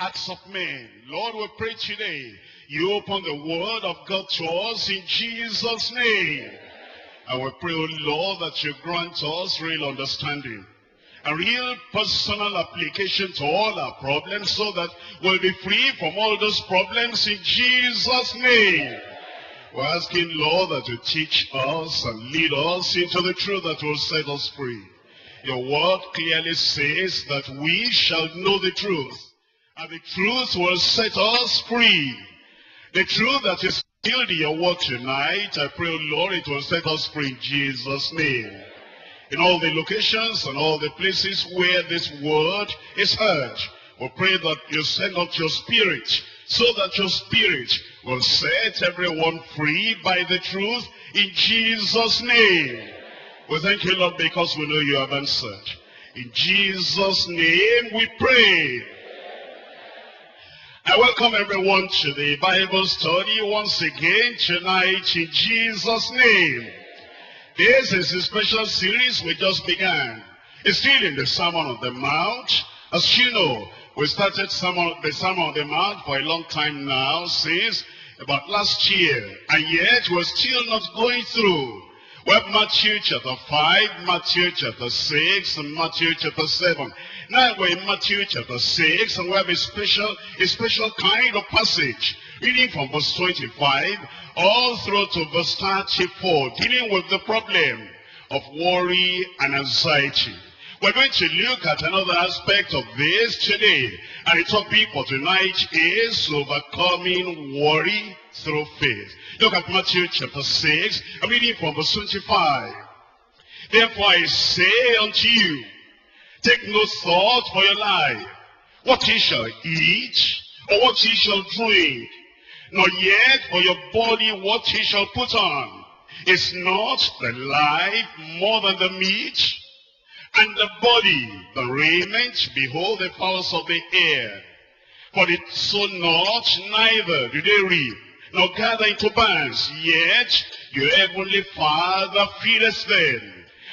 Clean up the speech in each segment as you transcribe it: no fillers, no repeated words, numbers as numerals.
Acts of Men. Lord, we pray today, you open the word of God to us in Jesus' name. And we pray, O Lord, that you grant us real understanding, a real personal application to all our problems, so that we'll be free from all those problems in Jesus' name. We're asking, Lord, that you teach us and lead us into the truth that will set us free. Your word clearly says that we shall know the truth, and the truth will set us free. The truth that is revealed in your word tonight, I pray, Lord, it will set us free in Jesus' name. In all the locations and all the places where this word is heard, we pray that you send out your spirit, so that your spirit will set everyone free by the truth in Jesus' name. We thank you, Lord, because we know you have answered. In Jesus' name we pray. I welcome everyone to the Bible study once again tonight in Jesus' name. This is a special series we just began. It's still in the Sermon on the Mount. As you know, we started the Sermon on the Mount for a long time now, since about last year, and yet we're still not going through. We have Matthew chapter 5, Matthew chapter 6, and Matthew chapter 7. Now we're in Matthew chapter 6, and we have a special kind of passage, reading from verse 25 all through to verse 34, dealing with the problem of worry and anxiety. We're going to look at another aspect of this today, and the topic for tonight is overcoming worry through faith. Look at Matthew chapter 6, I'm reading from verse 25. Therefore I say unto you, take no thought for your life, what ye shall eat, or what ye shall drink, nor yet for your body what ye shall put on. Is not the life more than the meat, and the body the raiment? Behold the fowls of the air, for they sow not, neither do they reap, nor gather into barns, yet your heavenly Father feedeth them.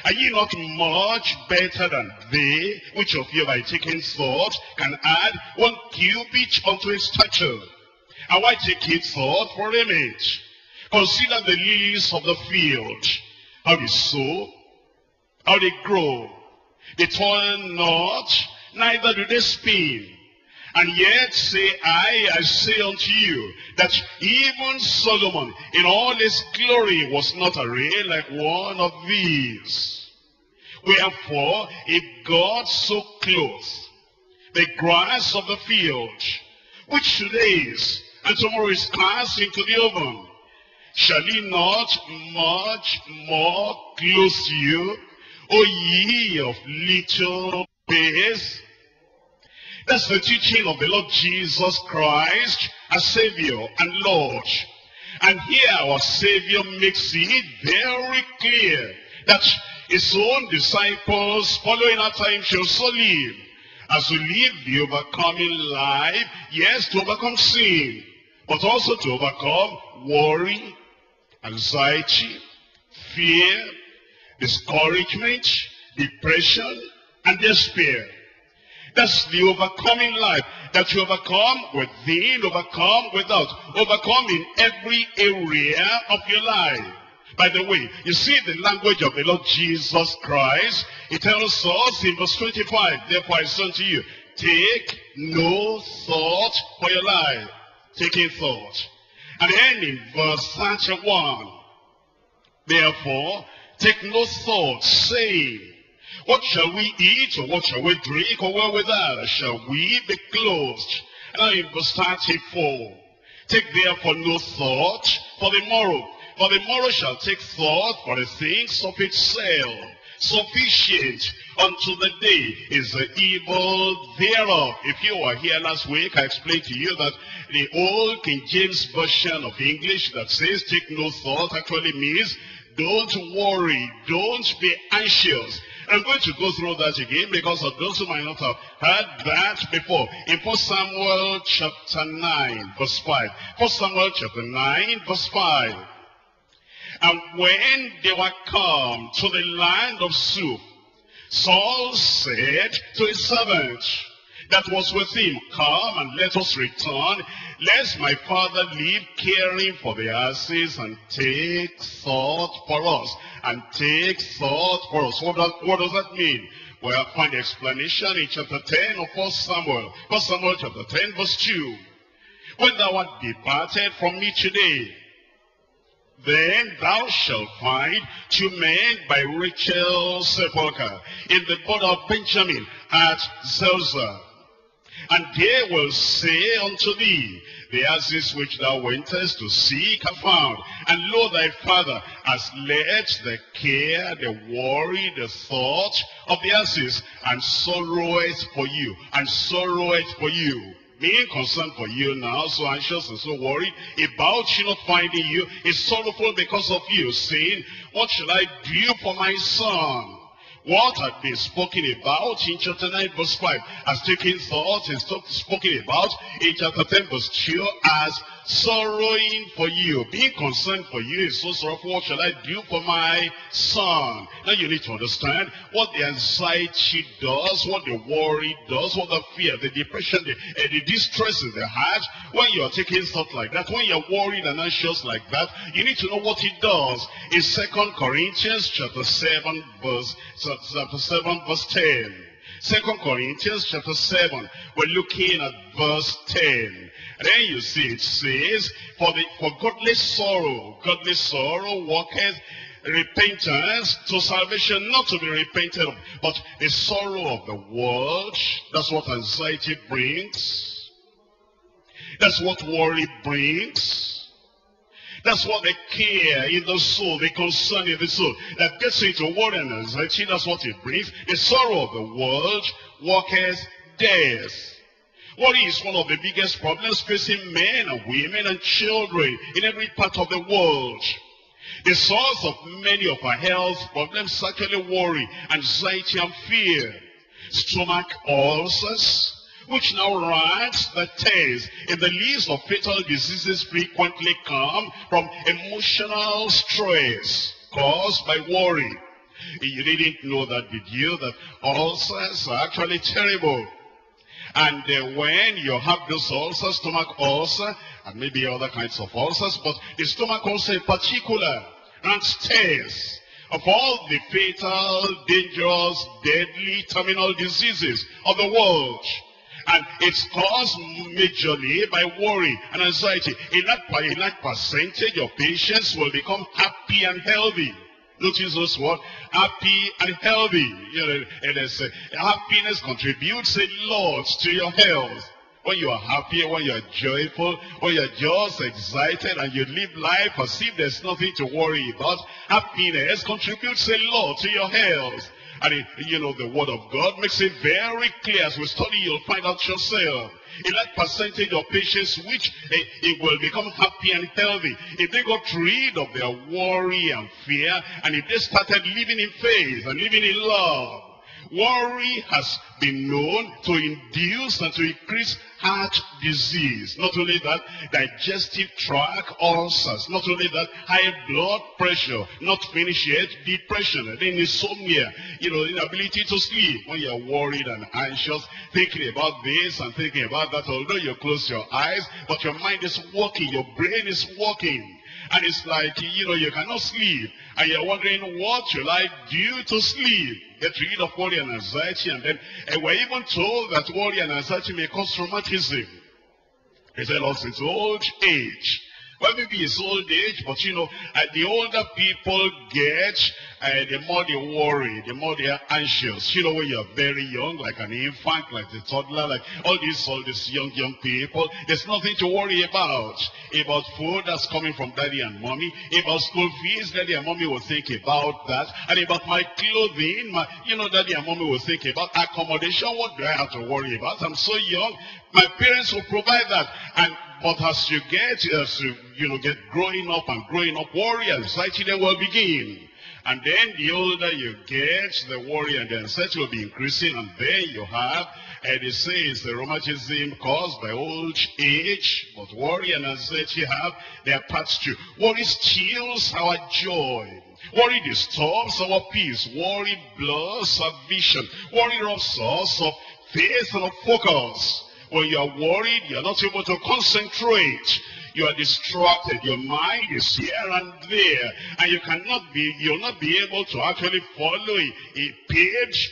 Are ye not much better than they? Which of you by taking thought can add 1 cubit unto his stature? And why take ye thought for raiment? Consider the lilies of the field, how they sow, how they grow. They toil not, neither do they spin. And yet say I say unto you, that even Solomon in all his glory was not arrayed like one of these. Wherefore, if God so clothes the grass of the field, which today is, and tomorrow is cast into the oven, shall he not much more clothe you, O ye of little faith? That's the teaching of the Lord Jesus Christ, our Savior and Lord. And here our Savior makes it very clear that his own disciples following after him shall so live, as to live the overcoming life, yes, to overcome sin, but also to overcome worry, anxiety, fear, discouragement, depression, and despair. That's the overcoming life, that you overcome within, overcome without, overcome in every area of your life. By the way, you see the language of the Lord Jesus Christ. He tells us in verse 25, therefore I say unto you, take no thought for your life. Taking thought. And then in verse 31, therefore take no thought, saying, what shall we eat, or what shall we drink, or wherewithal shall we be clothed? And now in verse 34, take therefore no thought for the morrow, for the morrow shall take thought for the things of itself. Sufficient unto the day is the evil thereof. If you were here last week, I explained to you that the old King James Version of English that says take no thought actually means don't worry, don't be anxious. I'm going to go through that again because of those who might not have heard that before. In 1 Samuel chapter 9, verse 5. 1 Samuel chapter 9, verse 5. And when they were come to the land of Suf, Saul said to his servant, that was with him, come and let us return, lest my father leave caring for the asses, and take thought for us, and take thought for us. What does that mean? Well, I find the explanation in chapter 10 of 1 Samuel. 1 Samuel chapter 10 verse 2. When thou art departed from me today, then thou shalt find 2 men by Rachel's sepulchre in the border of Benjamin at Zelzah. And they will say unto thee, the asses which thou wentest to seek are found. And lo, thy father has let the care, the worry, the thought of the asses, and sorroweth for you, and sorroweth for you. Being concerned for you now, so anxious and so worried about you not finding you, is sorrowful because of you, saying, what shall I do for my son? What had been spoken about in chapter 9 verse 5 as taking thought is spoken about in chapter 10 verse 2 as sorrowing for you. Being concerned for you is so sorrowful. What shall I do for my son? Now you need to understand what the anxiety does, what the worry does, what the fear, the depression, the distress in the heart. When you are taking thought like that, when you are worried and anxious like that, you need to know what it does. In 2 Corinthians chapter 7 verse 10. 2 Corinthians chapter 7, we're looking at verse 10. And then you see it says, for godly sorrow worketh repentance to salvation, not to be repented of, but the sorrow of the world. That's what anxiety brings. That's what worry brings. That's what the care in the soul, the concern in the soul, that gets into worry and anxiety, that's what it brings. The sorrow of the world worketh death. Worry is one of the biggest problems facing men and women and children in every part of the world. The source of many of our health problems, actually worry, anxiety and fear. Stomach ulcers, which now ranks the 10th in the list of fatal diseases, frequently come from emotional stress caused by worry. You didn't know that, did you? That ulcers are actually terrible. And when you have those ulcers, stomach ulcer, and maybe other kinds of ulcers, but the stomach ulcer in particular ranks 10th of all the fatal, dangerous, deadly, terminal diseases of the world. And it's caused majorly by worry and anxiety. A large percentage of patients will become happy and healthy. Notice this word, happy and healthy. You know, and it's, happiness contributes a lot to your health. When you are happy, when you are joyful, when you are just excited and you live life as if there's nothing to worry about, happiness contributes a lot to your health. And you know, the word of God makes it very clear. As we study, you'll find out yourself. A large percentage of patients which it will become happy and healthy if they got rid of their worry and fear, and if they started living in faith and living in love. Worry has been known to induce and to increase heart disease. Not only that, digestive tract ulcers. Not only that, high blood pressure. Not finished yet, depression, and then insomnia. You know, inability to sleep. When you're worried and anxious, thinking about this and thinking about that, although you close your eyes, but your mind is working, your brain is working. And it's like, you know, you cannot sleep. And you're wondering, what shall I do to sleep? Get rid of worry and anxiety. And then we're even told that worry and anxiety may cause traumatism. They tell us it's old age. Well, maybe it's old age, but you know, the older people get, the more they worry, the more they are anxious. You know, when you're very young, like an infant, like a toddler, like all these young people, there's nothing to worry about food that's coming from daddy and mommy, about school fees, daddy and mommy will think about that, and about my clothing, daddy and mommy will think about accommodation. What do I have to worry about? I'm so young, my parents will provide that. But as you get, get growing up, worry and anxiety then will begin. And then the older you get, the worry and the anxiety will be increasing. And then you have, and it says, the rheumatism caused by old age. But worry and anxiety have their parts too. Worry steals our joy. Worry disturbs our peace. Worry blurs our vision. Worry robs us of Face and focus. When you are worried, you are not able to concentrate. You are distracted. Your mind is here and there, and you'll not be able to actually follow a page,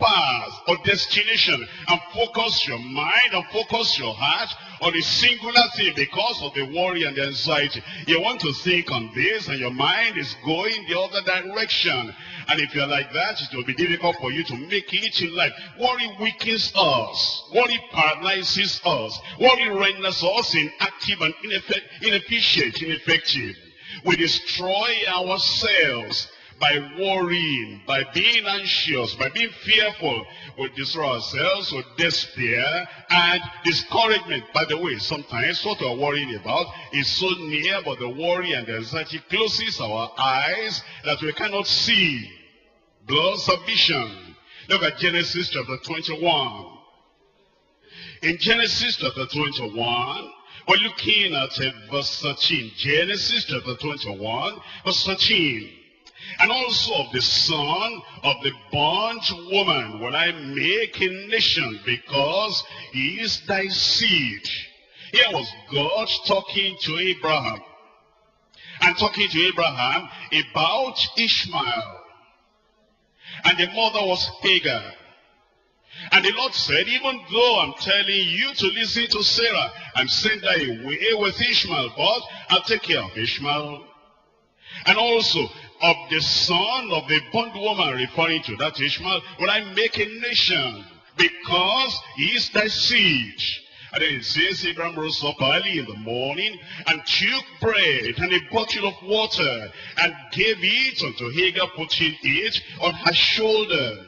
path, or destination, and focus your mind and focus your heart on a singular thing because of the worry and the anxiety. You want to think on this, and your mind is going the other direction. And if you're like that, it will be difficult for you to make it in life. Worry weakens us. Worry paralyzes us. Worry renders us inactive and ineffective. We destroy ourselves by worrying, by being anxious, by being fearful. We destroy ourselves with despair and discouragement. By the way, sometimes what we're worrying about is so near, but the worry and the anxiety closes our eyes that we cannot see. Blurs our vision. Look at Genesis chapter 21. In Genesis chapter 21, we're looking at verse 13. Genesis chapter 21, verse 13. And also of the son of the bondwoman will I make a nation, because he is thy seed. Here was God talking to Abraham, and talking to Abraham about Ishmael. And the mother was Hagar. And the Lord said, even though I'm telling you to listen to Sarah, I'm sending her away with Ishmael, but I'll take care of Ishmael. And also of the son of the bondwoman, referring to that Ishmael, will I make a nation, because he is thy seed. And then it says, Abraham rose up early in the morning, and took bread and a bottle of water, and gave it unto Hagar, putting it on her shoulder,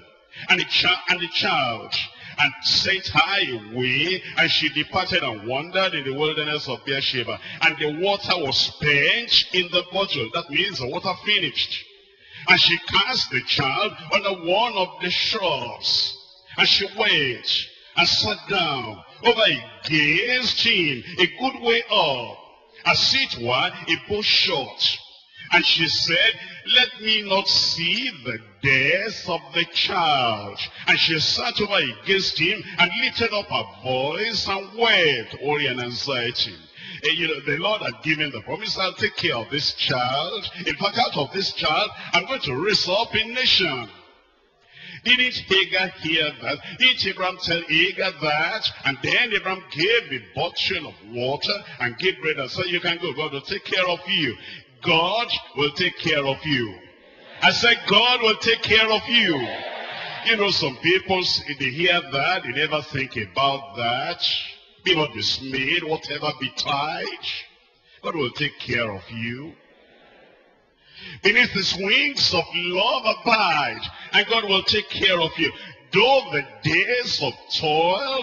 and the child, and sent her away, and she departed and wandered in the wilderness of Beersheba. And the water was spent in the bottle. That means the water finished. And she cast the child under one of the shrubs. And she went and sat down over against him, a good way up, as it were a bow shot. And she said, let me not see the death of the child. And she sat over against him and lifted up her voice and wept. Worry and anxiety. And you know, the Lord had given the promise, I'll take care of this child. In fact, out of this child, I'm going to raise up a nation. Didn't Hagar hear that? Didn't Abraham tell Hagar that? And then Abraham gave a bottle of water and gave bread and said, you can go. God will take care of you. God will take care of you. I said, God will take care of you. You know, some people, they hear that, they never think about that. Be not dismayed, whatever betide, God will take care of you. Beneath his wings of love abide, and God will take care of you. Through the days of toil,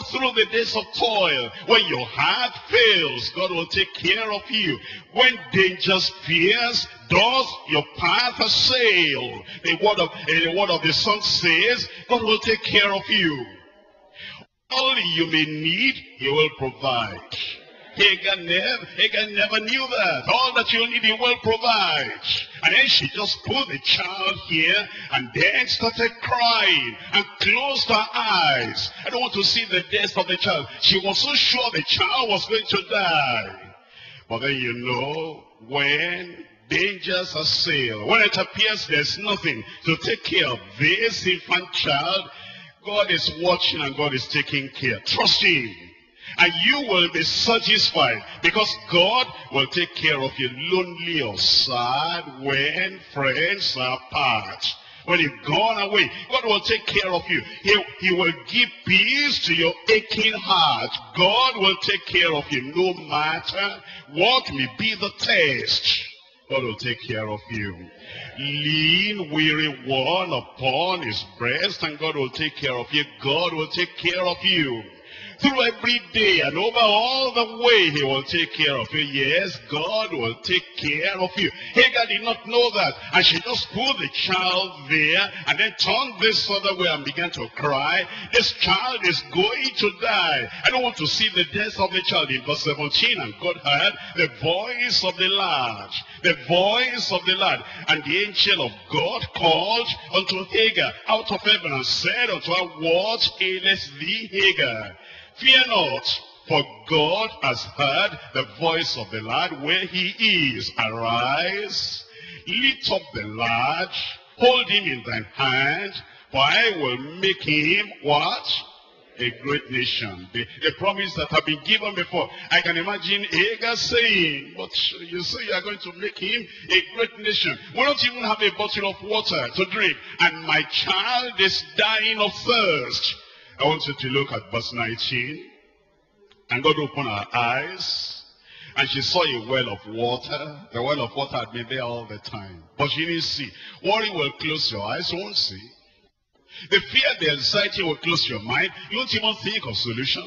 when your heart fails, God will take care of you. When dangers fears, does your path assail? The word of the song says, God will take care of you. All you may need, he will provide. Hagar never knew that. All that you need, he will provide. And then she just put the child here and then started crying and closed her eyes. I don't want to see the death of the child. She was so sure the child was going to die. But then you know, when dangers assail, when it appears there's nothing to take care of this infant child, God is watching and God is taking care. Trust him. And you will be satisfied, because God will take care of you. Lonely or sad when friends are apart, when you've gone away, God will take care of you. He will give peace to your aching heart. God will take care of you. No matter what may be the test, God will take care of you. Lean, weary one upon his breast, and God will take care of you. God will take care of you. through every day and over all the way, he will take care of you. Yes, God will take care of you. Hagar did not know that, and she just put the child there and then turned this other way and began to cry. This child is going to die. I don't want to see the death of the child. In verse 17, and God heard the voice of the lad, the voice of the lad, and the angel of God called unto Hagar out of heaven and said unto her, What aileth thee, Hagar? Fear not, for God has heard the voice of the lad where he is. Arise, lift up the lad, hold him in thine hand, for I will make him what? A great nation. The promise that had been given before. I can imagine Hagar saying, but you say you are going to make him a great nation. We don't even have a bottle of water to drink, and my child is dying of thirst. I want you to look at verse 19. And God opened her eyes, and she saw a well of water. The well of water had been there all the time, but she didn't see. Worry will close your eyes, you won't see. The fear, the anxiety will close your mind. You won't even think of solution.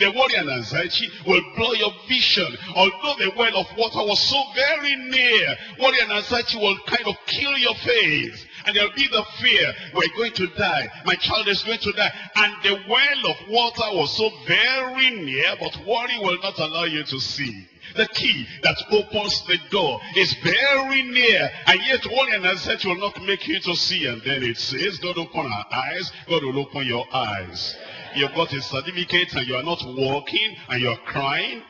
The worry and anxiety will blow your vision. Although the well of water was so very near, worry and anxiety will kind of kill your faith. And there will be the fear, we're going to die, my child is going to die. And the well of water was so very near, but worry will not allow you to see. The key that opens the door is very near, and yet worry and anxiety will not make you to see. And then it says, God open our eyes, God will open your eyes. You've got a certificate and you are not walking and you are crying.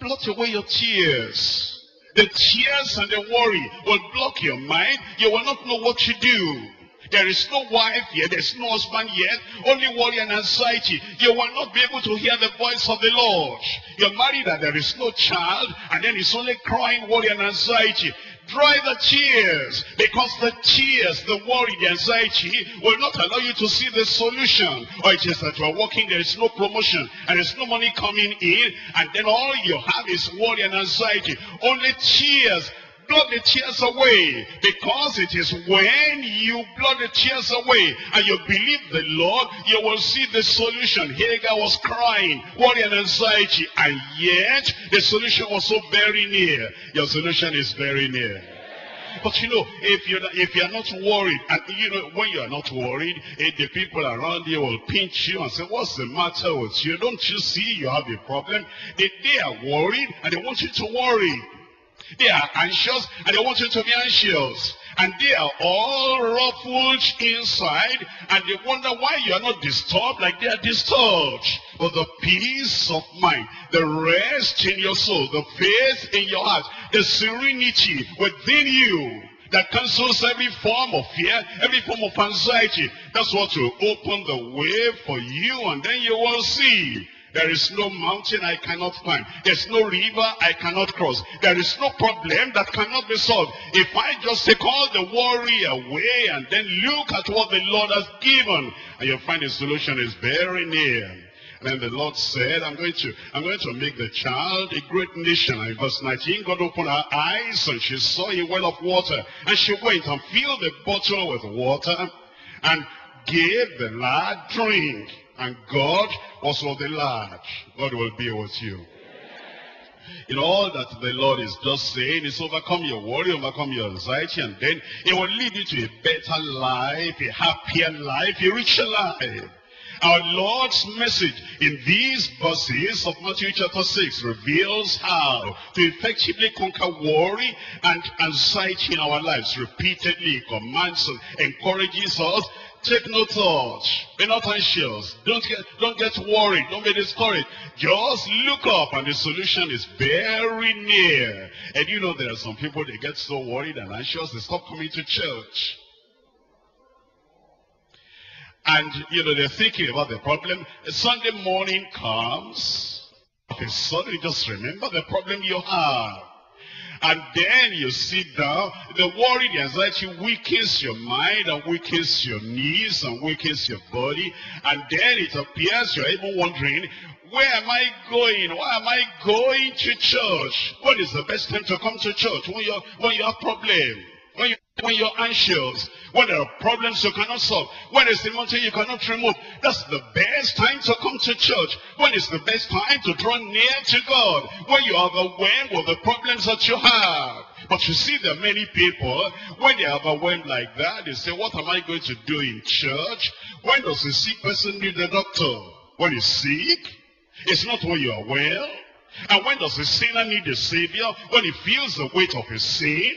Blot away your tears. The tears and the worry will block your mind. You will not know what to do. There is no wife yet, there is no husband yet, only worry and anxiety. You will not be able to hear the voice of the Lord. You're married and there is no child, and then it's only crying, worry and anxiety. Dry the tears, because the tears, the worry, the anxiety will not allow you to see the solution. Or it is that you are working, there is no promotion, and there is no money coming in, and then all you have is worry and anxiety. Only tears. Blow the tears away, because it is when you blow the tears away and you believe the Lord, you will see the solution. Hagar was crying, worry and anxiety, and yet the solution was so very near. Your solution is very near. But you know, if you're not worried, and you know, when you're not worried, the people around you will pinch you and say, what's the matter with you? Don't you see you have a problem? They are worried and they want you to worry. They are anxious and they want you to be anxious. And they are all ruffled inside, and they wonder why you are not disturbed like they are disturbed. But the peace of mind, the rest in your soul, the faith in your heart, the serenity within you that cancels every form of fear, every form of anxiety, that's what will open the way for you, and then you will see. There is no mountain I cannot climb. There's no river I cannot cross. There is no problem that cannot be solved. If I just take all the worry away and then look at what the Lord has given, and you'll find the solution is very near. And then the Lord said, I'm going to make the child a great nation. And in verse 19, God opened her eyes, and she saw a well of water. And she went and filled the bottle with water and gave the lad drink. And God was with the lad. God will be with you. In all that the Lord is just saying is overcome your worry, overcome your anxiety, and then it will lead you to a better life, a happier life, a richer life. Our Lord's message in these verses of Matthew chapter 6 reveals how to effectively conquer worry and anxiety in our lives. Repeatedly, commands us, encourages us. Take no thought. Be not anxious. Don't get worried. Don't be discouraged. Just look up, and the solution is very near. And you know, there are some people, they get so worried and anxious, they stop coming to church. And you know, they're thinking about the problem. A Sunday morning comes, okay, suddenly just remember the problem you have. And then you sit down, the worry, the anxiety weakens your mind and weakens your knees and weakens your body. And then it appears you're even wondering, where am I going? Why am I going to church? What is the best time to come to church? When you have a problem, when you When you're anxious, when there are problems you cannot solve, when it's the mountain you cannot remove, that's the best time to come to church. When is the best time to draw near to God? When you are overwhelmed with the problems that you have. But you see, there are many people, when they are overwhelmed like that, they say, what am I going to do in church? When does a sick person need a doctor? When he's sick? It's not when you are well. And when does a sinner need a savior? When he feels the weight of his sin?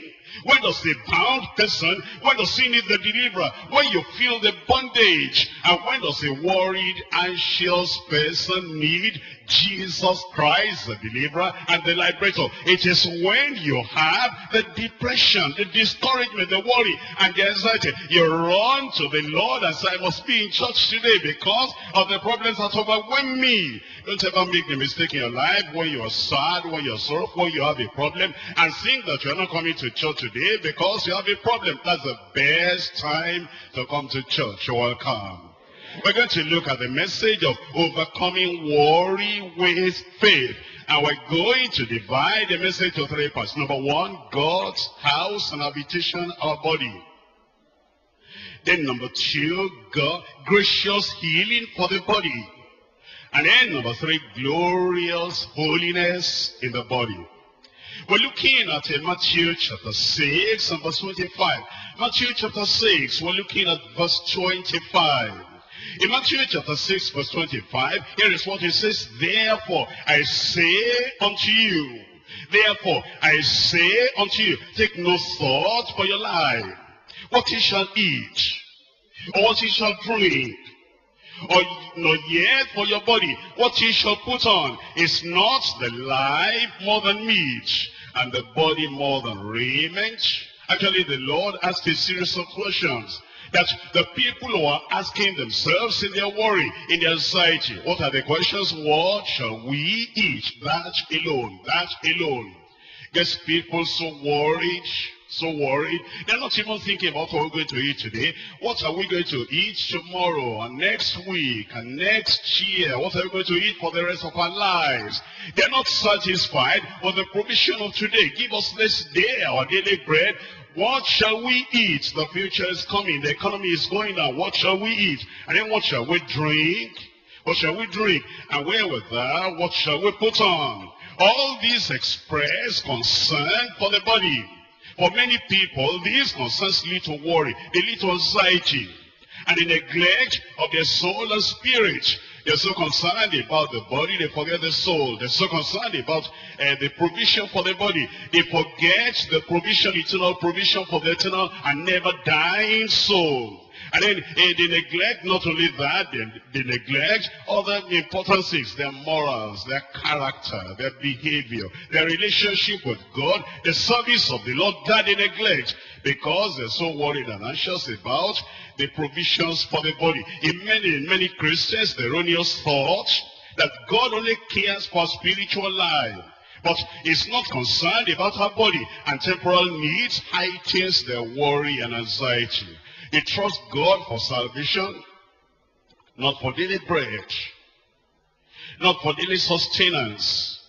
When does the bound person, when does he need the deliverer? When you feel the bondage. And when does a worried, anxious person need Jesus Christ, the deliverer and the liberator? It is when you have the depression, the discouragement, the worry, and the anxiety. You run to the Lord and say, I must be in church today because of the problems that overwhelm me. Don't ever make the mistake in your life when you are sad, when you are sorrowful, when you have a problem, and think that you are not coming to church today because you have a problem. That's the best time to come to church. You're welcome. We're going to look at the message of overcoming worry with faith. And we're going to divide the message to three parts. Number one, God's house and habitation, our body. Then number two, God's gracious healing for the body. And then number three, glorious holiness in the body. We're looking at Matthew chapter 6 and verse 25. Matthew chapter 6, we're looking at verse 25. In Matthew chapter 6 verse 25, here is what he says, therefore I say unto you, therefore I say unto you, take no thought for your life, what ye shall eat, or what ye shall drink, or nor yet for your body, what ye shall put on. Is not the life more than meat, and the body more than raiment? Actually, the Lord asked a series of questions that the people who are asking themselves in their worry, in their anxiety. What are the questions? What shall we eat? That alone, that alone. Gets people so worried. They're not even thinking about what we're going to eat today. What are we going to eat tomorrow and next week and next year? What are we going to eat for the rest of our lives? They're not satisfied with the provision of today. Give us this day our daily bread. What shall we eat? The future is coming. The economy is going down. What shall we eat? And then what shall we drink? What shall we drink? And wherewithal, what shall we put on? All these express concern for the body. For many people, these concerns lead to worry. They lead to anxiety. And the neglect of their soul and spirit. They're so concerned about the body, they forget the soul. They're so concerned about the provision for the body. They forget the provision, eternal provision for the eternal and never dying soul. And then they neglect not only that, they neglect other important things, their morals, their character, their behavior, their relationship with God, the service of the Lord, that they neglect because they're so worried and anxious about the provisions for the body. In many Christians, the erroneous thought that God only cares for spiritual life, but is not concerned about our body, and temporal needs heightens their worry and anxiety. They trust God for salvation, not for daily bread, not for daily sustenance,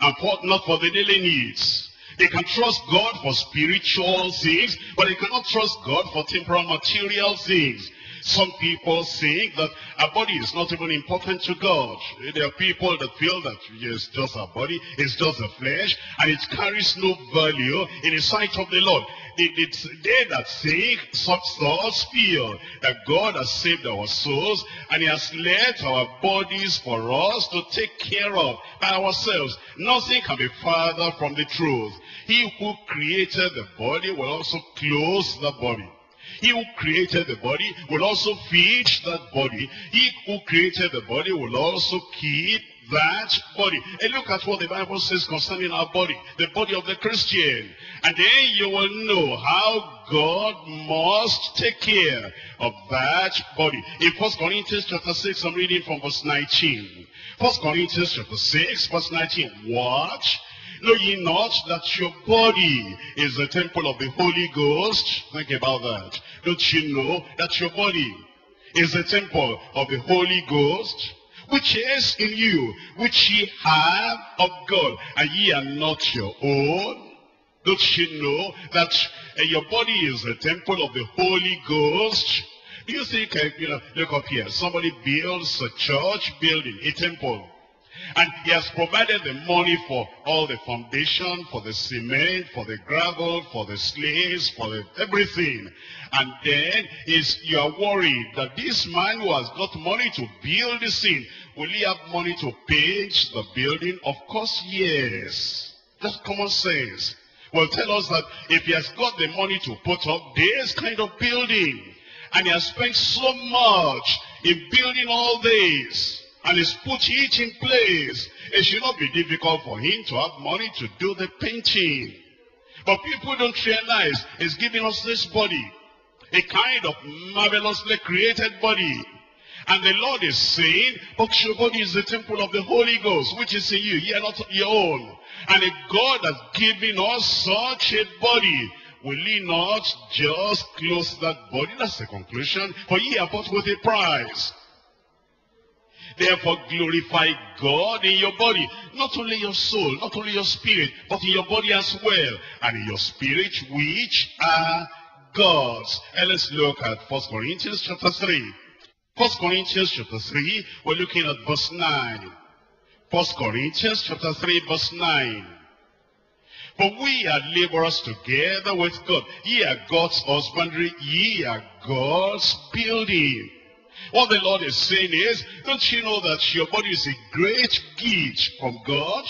and not for the daily needs. They can trust God for spiritual things, but they cannot trust God for temporal material things. Some people think that our body is not even important to God. There are people that feel that it's just our body, it's just the flesh, and it carries no value in the sight of the Lord. They that think such thoughts feel that God has saved our souls and he has left our bodies for us to take care of by ourselves. Nothing can be farther from the truth. He who created the body will also clothe the body. He who created the body will also feed that body. He who created the body will also keep that body. And look at what the Bible says concerning our body, the body of the Christian. And then you will know how God must take care of that body. In 1 Corinthians chapter 6, I'm reading from verse 19. 1 Corinthians chapter 6, verse 19. What? Know ye not that your body is the temple of the Holy Ghost? Think about that. Don't you know that your body is the temple of the Holy Ghost, which is in you, which ye have of God, and ye are not your own? Don't you know that your body is the temple of the Holy Ghost? Do you think, look up here, somebody builds a church building, a temple, and he has provided the money for all the foundation, for the cement, for the gravel, for the slaves, for the everything. And then you are worried that this man who has got money to build this thing, will he have money to paint the building? Of course, yes. That's common sense. Well, tell us that if he has got the money to put up this kind of building, and he has spent so much in building all this, and he's put it in place, it should not be difficult for him to have money to do the painting. But people don't realize he's giving us this body, a kind of marvelously created body. And the Lord is saying, but your body is the temple of the Holy Ghost, which is in you. You are not your own. And if God has given us such a body, will he not just close that body? That's the conclusion. For ye are bought with a price. Therefore glorify God in your body, not only your soul, not only your spirit, but in your body as well, and in your spirit which are God's. And let's look at 1 Corinthians chapter 3. 1 Corinthians chapter 3, we're looking at verse 9. 1 Corinthians chapter 3, verse 9. For we are laborers together with God. Ye are God's husbandry, ye are God's building. What the Lord is saying is, don't you know that your body is a great gift from God?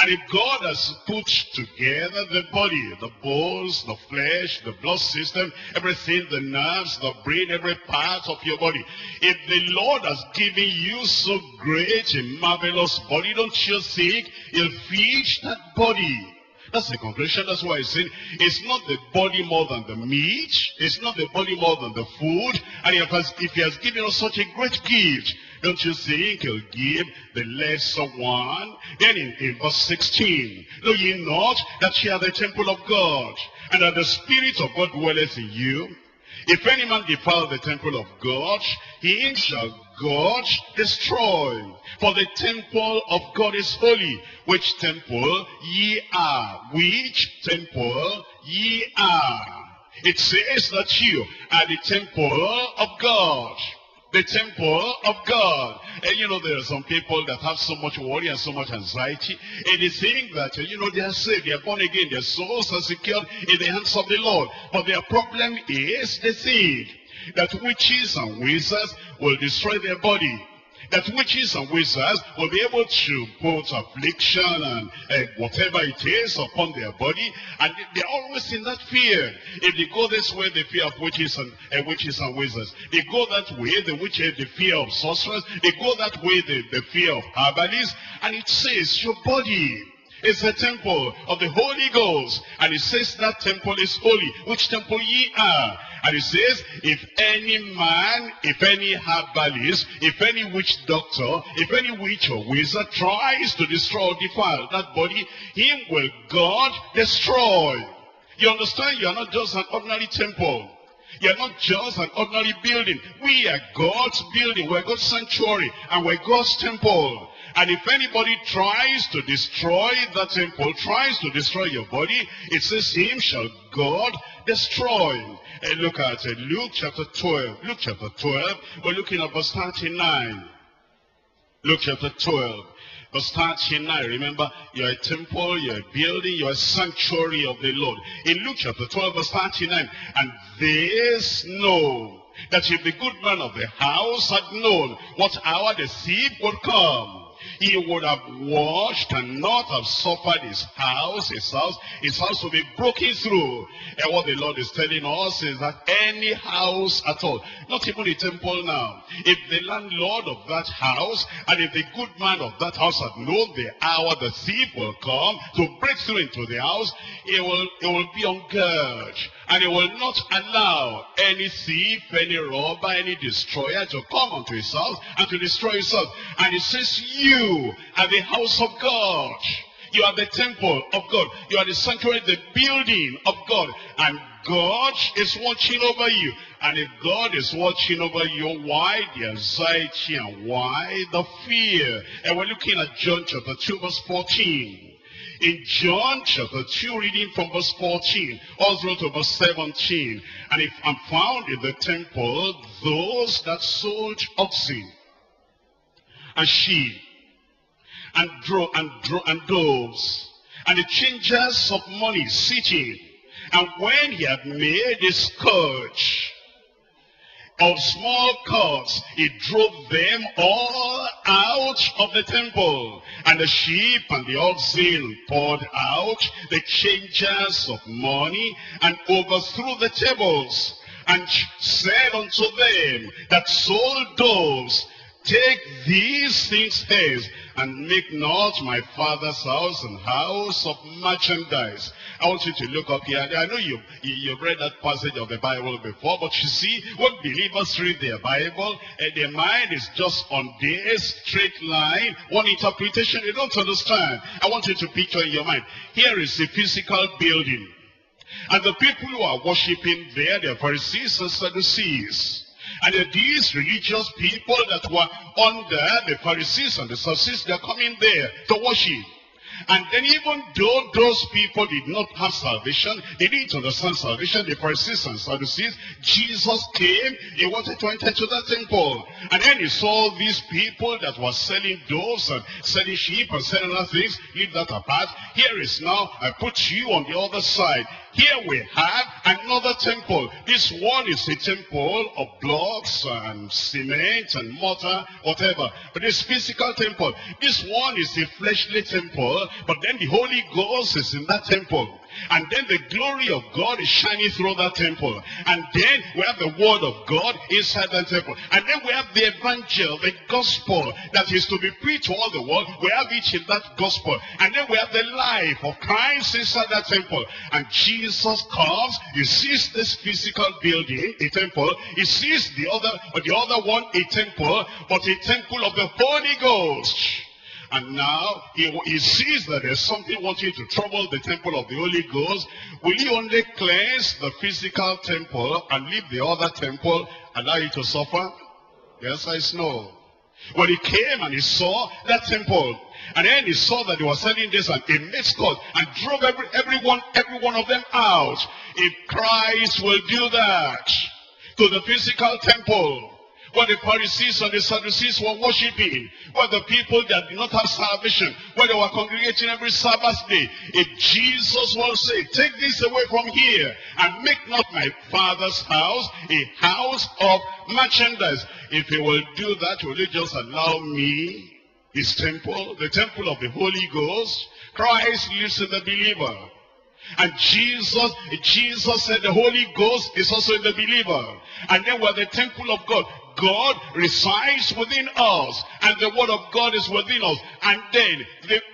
And if God has put together the body, the bones, the flesh, the blood system, everything, the nerves, the brain, every part of your body, if the Lord has given you so great a marvelous body, don't you think he'll feed that body? That's the conclusion. That's why I said it's not the body more than the meat. It's not the body more than the food. And if he has given us such a great gift, don't you think he'll give the lesser one? Then in verse 16, know ye not that ye are the temple of God, and that the Spirit of God dwelleth in you? If any man defile the temple of God, he shall God destroy. For the temple of God is holy, which temple ye are. Which temple ye are. It says that you are the temple of God. The temple of God. And you know, there are some people that have so much worry and so much anxiety, and they think that, you know, they are saved, they are born again, their souls are secured in the hands of the Lord. But their problem is the sin, that witches and wizards will destroy their body, that witches and wizards will be able to put affliction and whatever it is upon their body, and they're always in that fear. If they go this way, the fear of witches and wizards. They go that way, the fear of sorcerers. They go that way, the fear of herbalists. And it says your body is the temple of the Holy Ghost, and it says that temple is holy, which temple ye are. And it says, if any man, if any herbalist, if any witch doctor, if any witch or wizard tries to destroy or defile that body, him will God destroy. You understand? You are not just an ordinary temple. You are not just an ordinary building. We are God's building. We are God's sanctuary, and we are God's temple. And if anybody tries to destroy that temple, tries to destroy your body, it says him shall God destroy. And look at Luke chapter 12. Luke chapter 12, we're looking at verse 39. Luke chapter 12, verse 39. Remember, you're a temple, you're a building, you're a sanctuary of the Lord. In Luke chapter 12, verse 39, and this know that if the good man of the house had known what hour the thief would come, he would have watched and not have suffered his house to be broken through. And what the Lord is telling us is that any house at all, not even the temple now, if the landlord of that house and if the good man of that house had known the hour the thief will come to break through into the house, it will be on guard, and it will not allow any thief, any robber, any destroyer to come unto his house and to destroy his house. And it says you are the house of God. You are the temple of God. You are the sanctuary, the building of God. And God is watching over you. And if God is watching over you, why the anxiety and why the fear? And we're looking at John chapter 2, verse 14. In John chapter 2, reading from verse 14, all through to verse 17, and if I'm found in the temple, those that sold oxen, and sheep, and doves, and the changers of money sitting, and when he had made his scourge of small cords, he drove them all out of the temple, and the sheep and the oxen poured out, the changers of money, and overthrew the tables, and said unto them that sold doves, take these things hence, and make not my Father's house an house of merchandise. I want you to look up here. I know you've read that passage of the Bible before, but you see, when believers read their Bible, their mind is just on this straight line, one interpretation, they don't understand. I want you to picture in your mind, here is a physical building, and the people who are worshipping there, they're Pharisees and Sadducees. And these religious people that were under the Pharisees and the Sadducees, they're coming there to worship. And then even though those people did not have salvation, they didn't understand salvation, the Pharisees and Sadducees, Jesus came, he wanted to enter to the temple. And then he saw these people that were selling doves and selling sheep and selling other things, leave that apart. Here is now, I put you on the other side. Here we have another temple. This one is a temple of blocks and cement and mortar, whatever. But this physical temple, this one is a fleshly temple, but then the Holy Ghost is in that temple. And then the glory of God is shining through that temple. And then we have the word of God inside that temple. And then we have the evangel, the gospel that is to be preached to all the world. We have it in that gospel. And then we have the life of Christ inside that temple. And Jesus comes, he sees this physical building, a temple. He sees the other one, a temple, but a temple of the Holy Ghost. And now he sees that there's something wanting to trouble the temple of the Holy Ghost. Will he only cleanse the physical temple and leave the other temple, allow it to suffer? The answer is no. When he came and he saw that temple, and then he saw that they were selling this and he made scourge and drove every one of them out. If Christ will do that to the physical temple, where the Pharisees and the Sadducees were worshipping, where the people that did not have salvation, where they were congregating every Sabbath day, if Jesus will say, take this away from here and make not my Father's house a house of merchandise, if he will do that, will he just allow me, his temple, the temple of the Holy Ghost? Christ lives in the believer. And Jesus said the Holy Ghost is also in the believer. And then we're the temple of God. God resides within us, and the word of God is within us. And then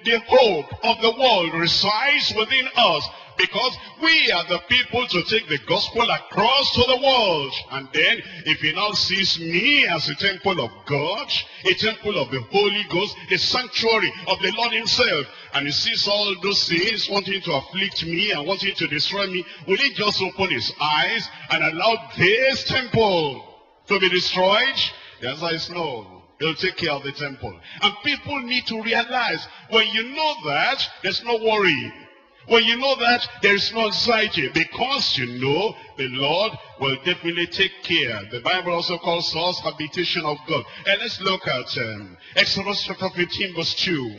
the hope of the world resides within us, because we are the people to take the gospel across to the world. And then if he now sees me as a temple of God, a temple of the Holy Ghost, a sanctuary of the Lord himself, and he sees all those things wanting to afflict me and wanting to destroy me, will he just open his eyes and allow this temple to be destroyed? The answer is no. He'll take care of the temple. And people need to realize, when you know that, there's no worry. When you know that, there is no anxiety, because you know the Lord will definitely take care. The Bible also calls us habitation of God. And let's look at Exodus chapter 15 verse 2.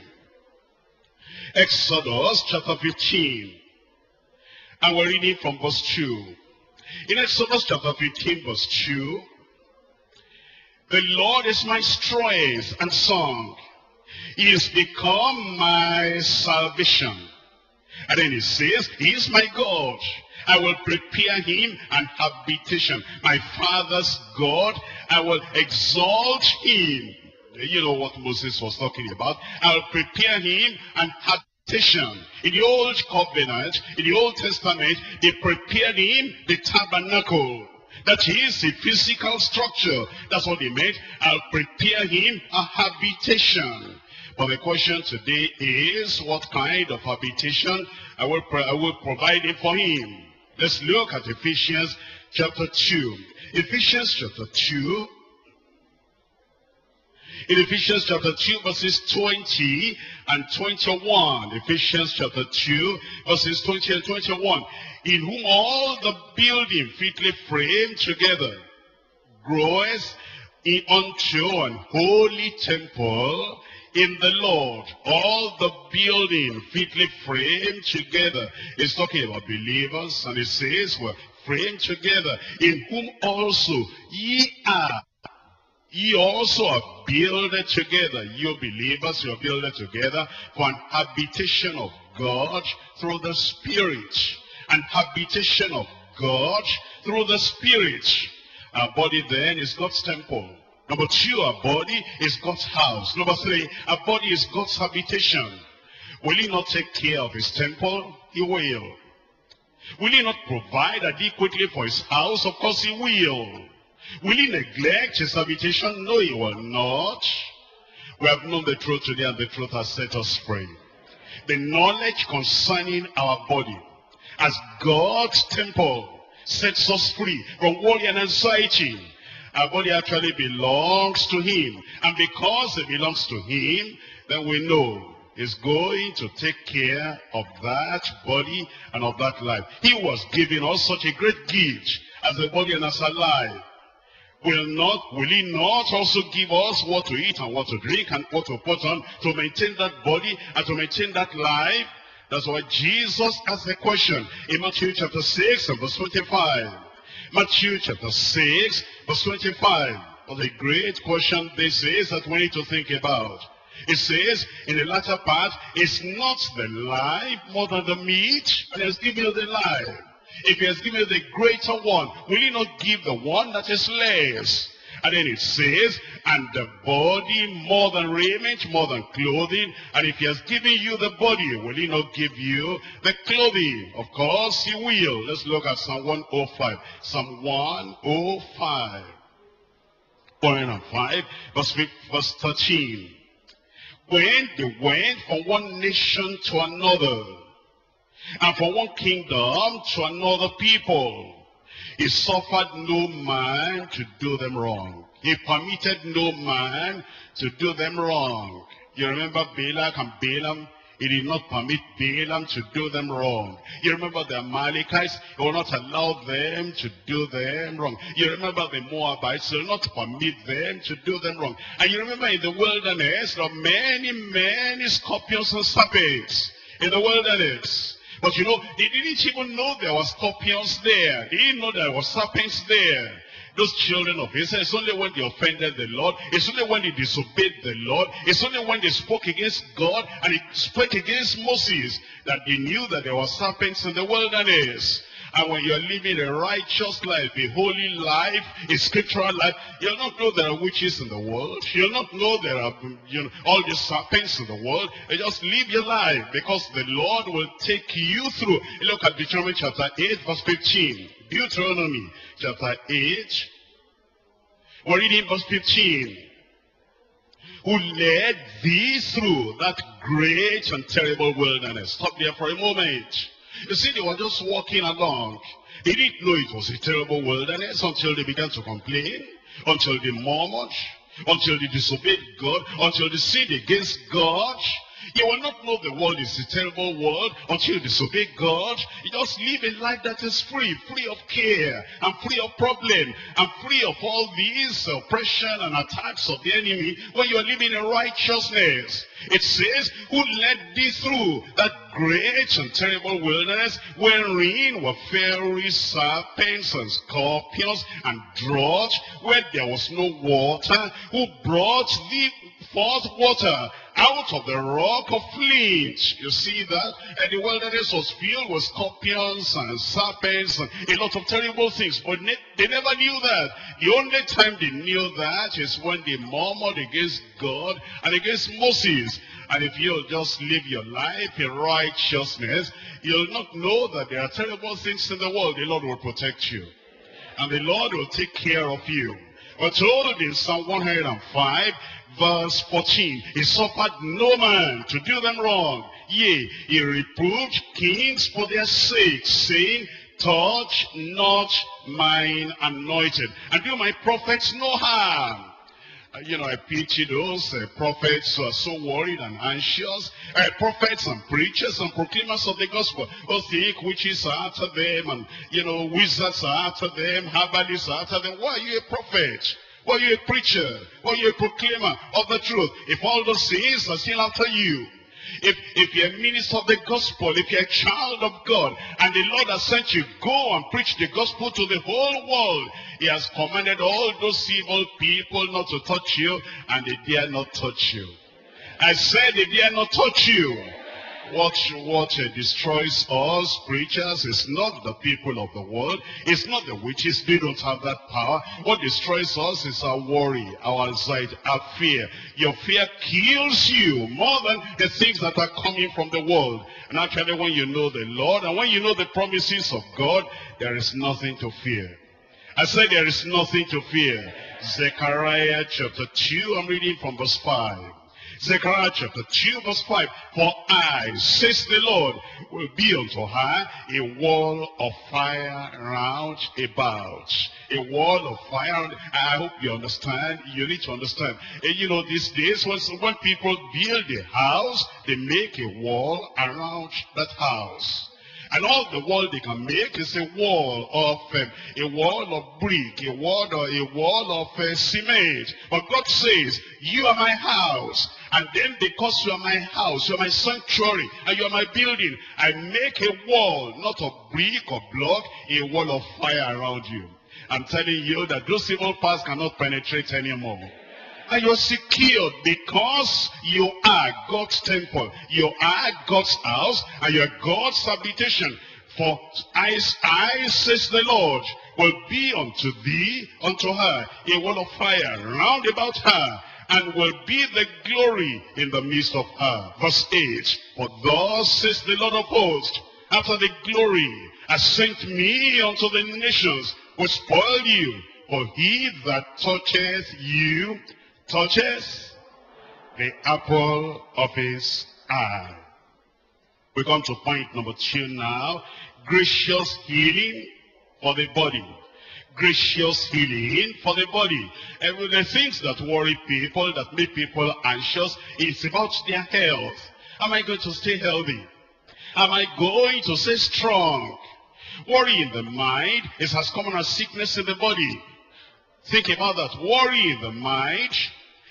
Exodus chapter 15. And we're reading from verse 2. In Exodus chapter 15 verse 2, the Lord is my strength and song. He is become my salvation. And then he says, he is my God. I will prepare him an habitation. My Father's God, I will exalt him. You know what Moses was talking about. I will prepare him an habitation. In the Old Covenant, in the Old Testament, they prepared him the tabernacle. That is a physical structure. That's what they meant. I'll prepare him a habitation. But the question today is, what kind of habitation I will provide it for him? Let's look at Ephesians chapter 2. Ephesians chapter 2. in Ephesians chapter 2 verses 20 and 21. Ephesians chapter 2 verses 20 and 21. In whom all the building fitly framed together groweth unto an holy temple in the Lord. All the building fitly framed together. It's talking about believers, and it says we're framed together. In whom also ye also are builded together. You believers, you are builded together for an habitation of God through the Spirit. An habitation of God through the Spirit. Our body then is God's temple. Number two, our body is God's house. Number three, our body is God's habitation. Will he not take care of his temple? He will. Will he not provide adequately for his house? Of course he will. Will he neglect his habitation? No, he will not. We have known the truth today, and the truth has set us free. The knowledge concerning our body as God's temple sets us free from worry and anxiety. Our body actually belongs to him. And because it belongs to him, then we know he's going to take care of that body and of that life. He was giving us such a great gift as a body and as a life. Will he not also give us what to eat and what to drink and what to put on to maintain that body and to maintain that life? That's why Jesus asked the question in Matthew chapter 6 and verse 25. Matthew chapter 6 verse 25. What a great question this is that we need to think about. It says in the latter part, is not the life more than the meat? And he has given you the life. If he has given you the greater one, will he not give the one that is less? And then it says, and the body more than raiment, more than clothing. And if he has given you the body, will he not give you the clothing? Of course he will. Let's look at Psalm 105. Psalm 105. 105, verse 13. When they went from one nation to another, and from one kingdom to another people, he suffered no man to do them wrong. He permitted no man to do them wrong. You remember Balak and Balaam? He did not permit Balaam to do them wrong. You remember the Amalekites? He will not allow them to do them wrong. You remember the Moabites? He will not permit them to do them wrong. And you remember in the wilderness, there are many, many scorpions and serpents in the wilderness. But you know, they didn't even know there were scorpions there. They didn't know there were serpents there. Those children of Israel, it's only when they offended the Lord, it's only when they disobeyed the Lord, it's only when they spoke against God and they spoke against Moses that they knew that there were serpents in the wilderness. And when you're living a righteous life, a holy life, a scriptural life, you'll not know there are witches in the world. You'll not know there are all these serpents in the world. You just live your life because the Lord will take you through. Look at Deuteronomy chapter 8 verse 15. Deuteronomy chapter 8. We're reading verse 15. Who led thee through that great and terrible wilderness. Stop there for a moment. You see, they were just walking along. They didn't know it was a terrible wilderness until they began to complain, until they murmured, until they disobeyed God, until they sinned against God. You will not know the world is a terrible world until you disobey God. You just live a life that is free of care and free of problem and free of all these oppression and attacks of the enemy when you are living in righteousness. It says, who led thee through that great and terrible wilderness wherein were fiery serpents and scorpions and drought, where there was no water, who brought thee forth water out of the rock of flint. You see that? And the wilderness was filled with scorpions and serpents and a lot of terrible things. But they never knew that. The only time they knew that is when they murmured against God and against Moses. And if you'll just live your life in righteousness, you'll not know that there are terrible things in the world. The Lord will protect you. And the Lord will take care of you. We're told in Psalm 105, verse 14, he suffered no man to do them wrong. Yea, he reproved kings for their sake, saying, touch not mine anointed, and do my prophets no harm. I pity those prophets who are so worried and anxious, prophets and preachers and proclaimers of the gospel. Oh, think witches are after them, and wizards are after them, herbalists are after them. Why are you a prophet? Why are you a preacher? Why are you a proclaimer of the truth? If all those things are still after you, if you're a minister of the gospel, if you're a child of God, and the Lord has sent you, go and preach the gospel to the whole world. He has commanded all those evil people not to touch you, and they dare not touch you. I said they dare not touch you. What destroys us, preachers, is not the people of the world. It's not the witches. They don't have that power. What destroys us is our worry, our anxiety, our fear. Your fear kills you more than the things that are coming from the world. And actually, when you know the Lord and when you know the promises of God, there is nothing to fear. I said there is nothing to fear. Zechariah chapter 2, I'm reading from verse 5. Zechariah chapter 2 verse 5. For I, says the Lord, will build to her a wall of fire round about. A wall of fire. I hope you understand. You need to understand. And you know, these days when people build a house, they make a wall around that house. And all the wall they can make is a wall of brick, a wall of cement. But God says, you are my house. And then because you are my house, you are my sanctuary, and you are my building, I make a wall, not of brick or block, a wall of fire around you. I'm telling you that those evil powers cannot penetrate anymore. And you're secured because you are God's temple. You are God's house and you're God's habitation. For I, says the Lord, will be unto thee, unto her, a wall of fire round about her, and will be the glory in the midst of her. Verse 8, for thus says the Lord of hosts, after the glory has sent me unto the nations, will spoil you. For he that toucheth you touches the apple of his eye. We come to point number 2 now. Gracious healing for the body. Gracious healing for the body. And the things that worry people, that make people anxious, it's about their health. Am I going to stay healthy? Am I going to stay strong? Worry in the mind is as common as sickness in the body. Think about that. Worry in the mind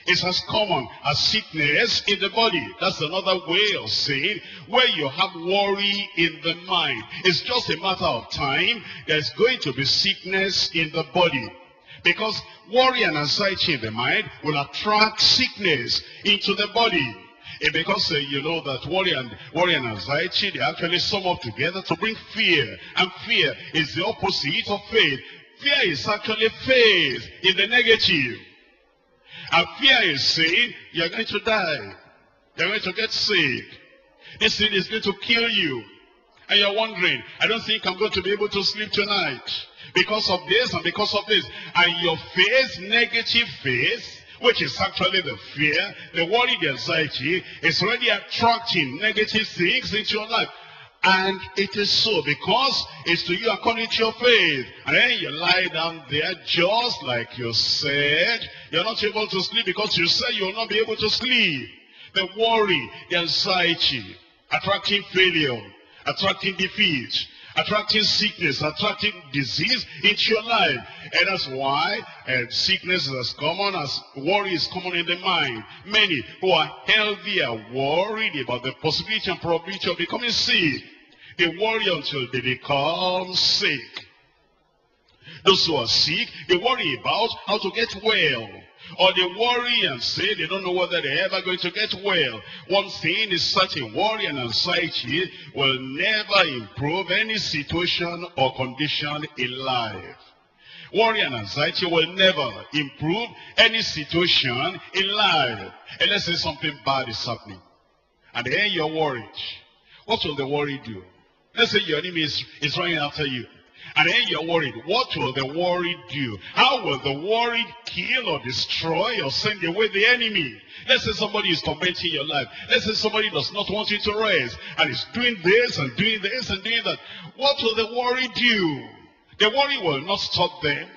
is as common as sickness in the body. That's another way of saying where you have worry in the mind. It's just a matter of time. There's going to be sickness in the body. Because worry and anxiety in the mind will attract sickness into the body. And because you know that worry and anxiety, they actually sum up together to bring fear. And fear is the opposite of faith. Fear is actually faith in the negative. And fear is saying, you're going to die. You're going to get sick. This thing is going to kill you. And you're wondering, I don't think I'm going to be able to sleep tonight. Because of this and because of this. And your faith, negative faith, which is actually the fear, the worry, the anxiety, is already attracting negative things into your life. And it is so because it's to you according to your faith. And then you lie down there just like you said. You're not able to sleep because you said you'll not be able to sleep. The worry, the anxiety, attracting failure, attracting defeat, attracting sickness, attracting disease into your life. And that's why sickness is as common as worry is common in the mind. Many who are healthy are worried about the possibility and probability of becoming sick. They worry until they become sick. Those who are sick, they worry about how to get well. Or they worry and say they don't know whether they're ever going to get well. One thing is certain, worry and anxiety will never improve any situation or condition in life. Worry and anxiety will never improve any situation in life. And let's say something bad is happening. And then you're worried. What will the worry do? Let's say your enemy is running after you. And then you're worried. What will the worry do? How will the worry kill or destroy or send away the enemy? Let's say somebody is tormenting your life. Let's say somebody does not want you to rest. And is doing this and doing this and doing that. What will the worry do? The worry will not stop them.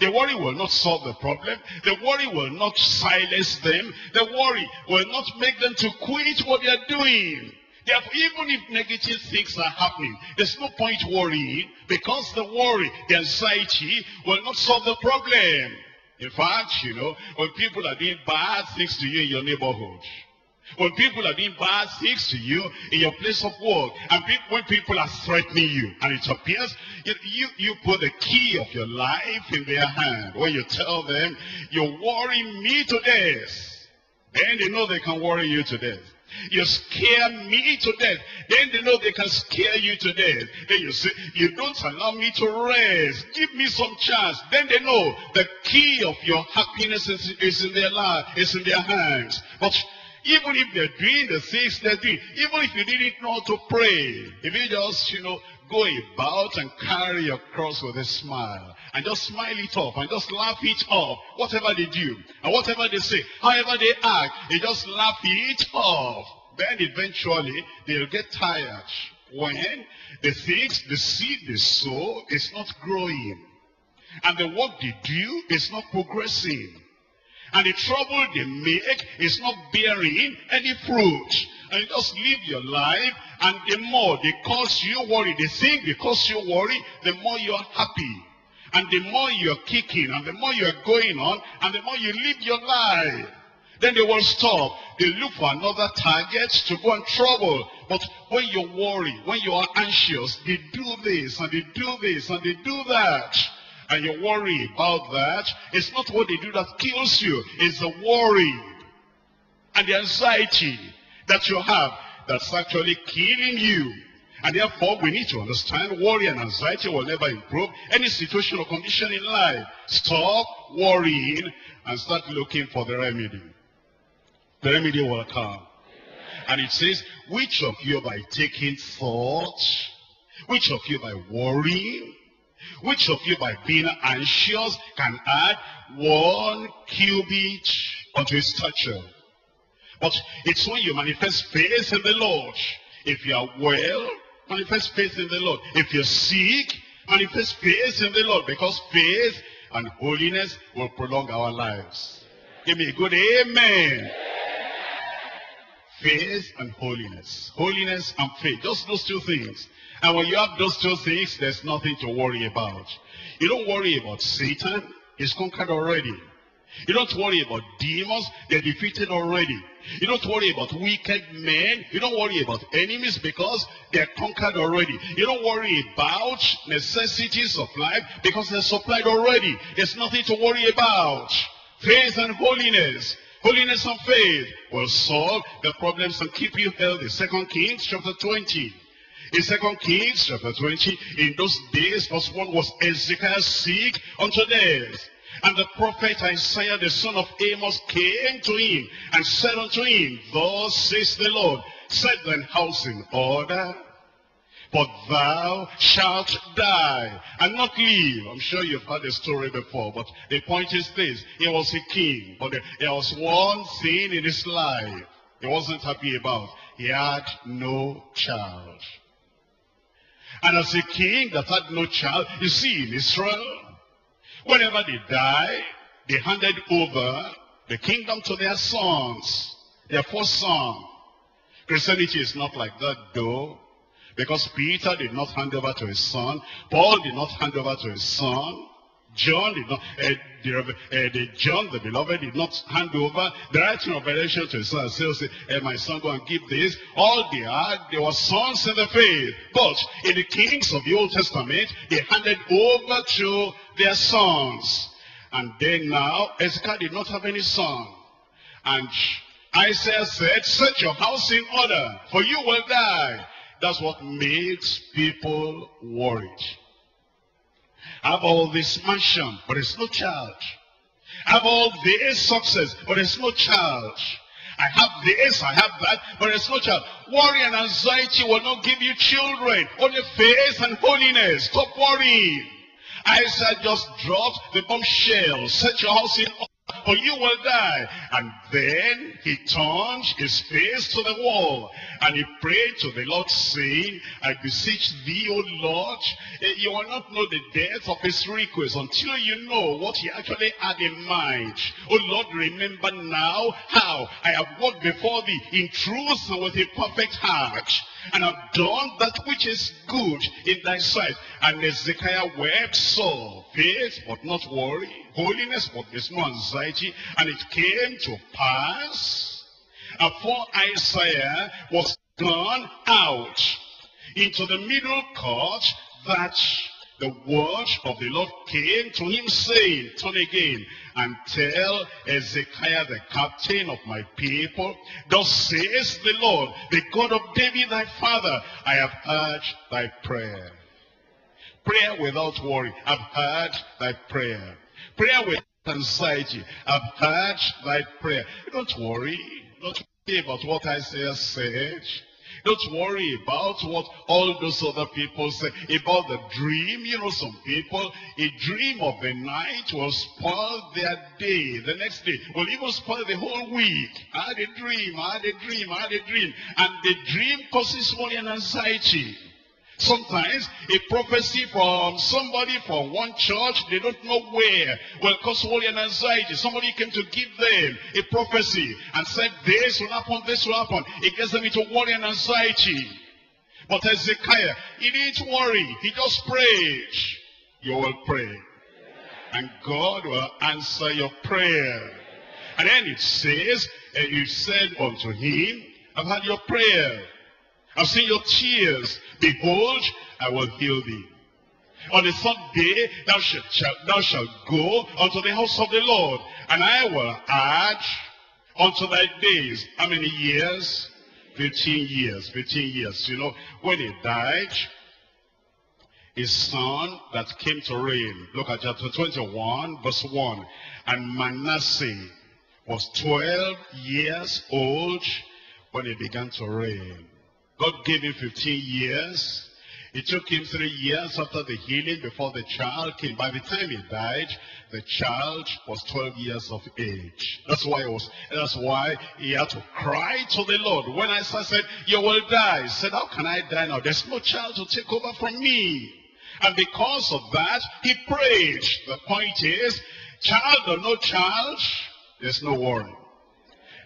The worry will not solve the problem. The worry will not silence them. The worry will not make them to quit what they are doing. Therefore, even if negative things are happening, there's no point worrying, because the worry, the anxiety will not solve the problem. In fact, you know, when people are doing bad things to you in your neighborhood, when people are doing bad things to you in your place of work, and when people are threatening you, and it appears you put the key of your life in their hand. When you tell them, you're worrying me to death, then they know they can worry you to death. You scare me to death, then they know they can scare you to death. Then you say, you don't allow me to rest, give me some chance. Then they know the key of your happiness is in their life, is in their hands. But even if they're doing the things they're doing, even if you didn't know how to pray, if you just, you know, go about and carry your cross with a smile, and just smile it off, and just laugh it off, whatever they do, and whatever they say, however they act, they just laugh it off. Then eventually, they'll get tired when the things, the seed they sow is not growing, and the work they do is not progressing, and the trouble they make is not bearing any fruit. And you just live your life, and the more they cause you worry, they think because you worry, the more you're happy, and the more you're kicking, and the more you're going on, and the more you live your life. Then they will stop. They look for another target to go and trouble. But when you worry, when you are anxious, they do this, and they do this, and they do that. And you worry about that. It's not what they do that kills you. It's the worry and the anxiety that you have that's actually killing you. And therefore, we need to understand worry and anxiety will never improve any situation or condition in life. Stop worrying and start looking for the remedy. The remedy will come. And it says, which of you by taking thought, which of you by worrying, which of you by being anxious can add 1 cubit unto his stature? But it's when you manifest faith in the Lord. If you are well, manifest faith in the Lord. If you're sick, manifest faith in the Lord, because faith and holiness will prolong our lives. Give me a good amen. Faith and holiness. Holiness and faith. Just those two things. And when you have those two things, there's nothing to worry about. You don't worry about Satan. He's conquered already. You don't worry about demons. They're defeated already. You don't worry about wicked men. You don't worry about enemies, because they're conquered already. You don't worry about necessities of life, because they're supplied already. There's nothing to worry about. Faith and holiness. Holiness and faith will solve the problems and keep you healthy. 2 Kings chapter 20. In 2 Kings chapter 20, in those days, verse 1, was Ezekiel sick unto death. And the prophet Isaiah, the son of Amos, came to him and said unto him, Thus says the Lord, set thine house in order, for thou shalt die and not live. I'm sure you've heard the story before, but the point is this. He was a king, but there was one thing in his life he wasn't happy about. He had no child. And as a king that had no child, you see, in Israel, whenever they die, they handed over the kingdom to their sons, their first son. Christianity is not like that, though, because Peter did not hand over to his son, Paul did not hand over to his son, John did not, John the beloved did not hand over the writing of revelation to his son and say, my son, go and give this. All they had, they were sons in the faith. But in the kings of the Old Testament, they handed over to their sons. And then now, Ezekiel did not have any son. And Isaiah said, set your house in order, for you will die. That's what makes people worried. I have all this mansion, but there's no child. I have all this success, but there's no child. I have this, I have that, but there's no child. Worry and anxiety will not give you children. Only faith and holiness. Stop worrying. Isaiah just dropped the bombshell. Set your house in order. for you will die. And then he turned his face to the wall, and he prayed to the Lord, saying, I beseech thee, O Lord, you will not know the depth of his request until you know what he actually had in mind. O Lord, remember now how I have walked before thee in truth and with a perfect heart, and have done that which is good in thy sight. And Hezekiah wept sore, faith but not worry, holiness but there's no anxiety. And it came to pass, afore Isaiah was gone out into the middle court, that the word of the Lord came to him, saying, turn again and tell Hezekiah the captain of my people, thus says the Lord, the God of David thy father, I have heard thy prayer. Prayer without worry, I've heard thy prayer. Prayer without anxiety, I've heard thy prayer. Don't worry. Don't worry about what Isaiah said. Don't worry about what all those other people say, about the dream. You know, some people, a dream of the night will spoil their day. The next day will even spoil the whole week. I had a dream, I had a dream, I had a dream. And the dream causes worry and anxiety. Sometimes a prophecy from somebody from one church, they don't know where, will cause worry and anxiety. Somebody came to give them a prophecy and said, this will happen, this will happen. It gets them into worry and anxiety. But Hezekiah, he didn't worry. He just prayed. You will pray, and God will answer your prayer. And then it says, and you said unto him, I've heard your prayer. I've seen your tears. Behold, I will heal thee. On the third day thou shalt go unto the house of the Lord, and I will add unto thy days. How many years? 15 years. 15 years. You know, when he died, his son that came to reign. Look at chapter 21, verse 1. And Manasseh was 12 years old when he began to reign. God gave him 15 years. It took him 3 years after the healing before the child came. By the time he died, the child was 12 years of age. That's why he had to cry to the Lord. When Isaiah said, you will die, he said, how can I die now? There's no child to take over from me. And because of that, he prayed. The point is, child or no child, there's no worry.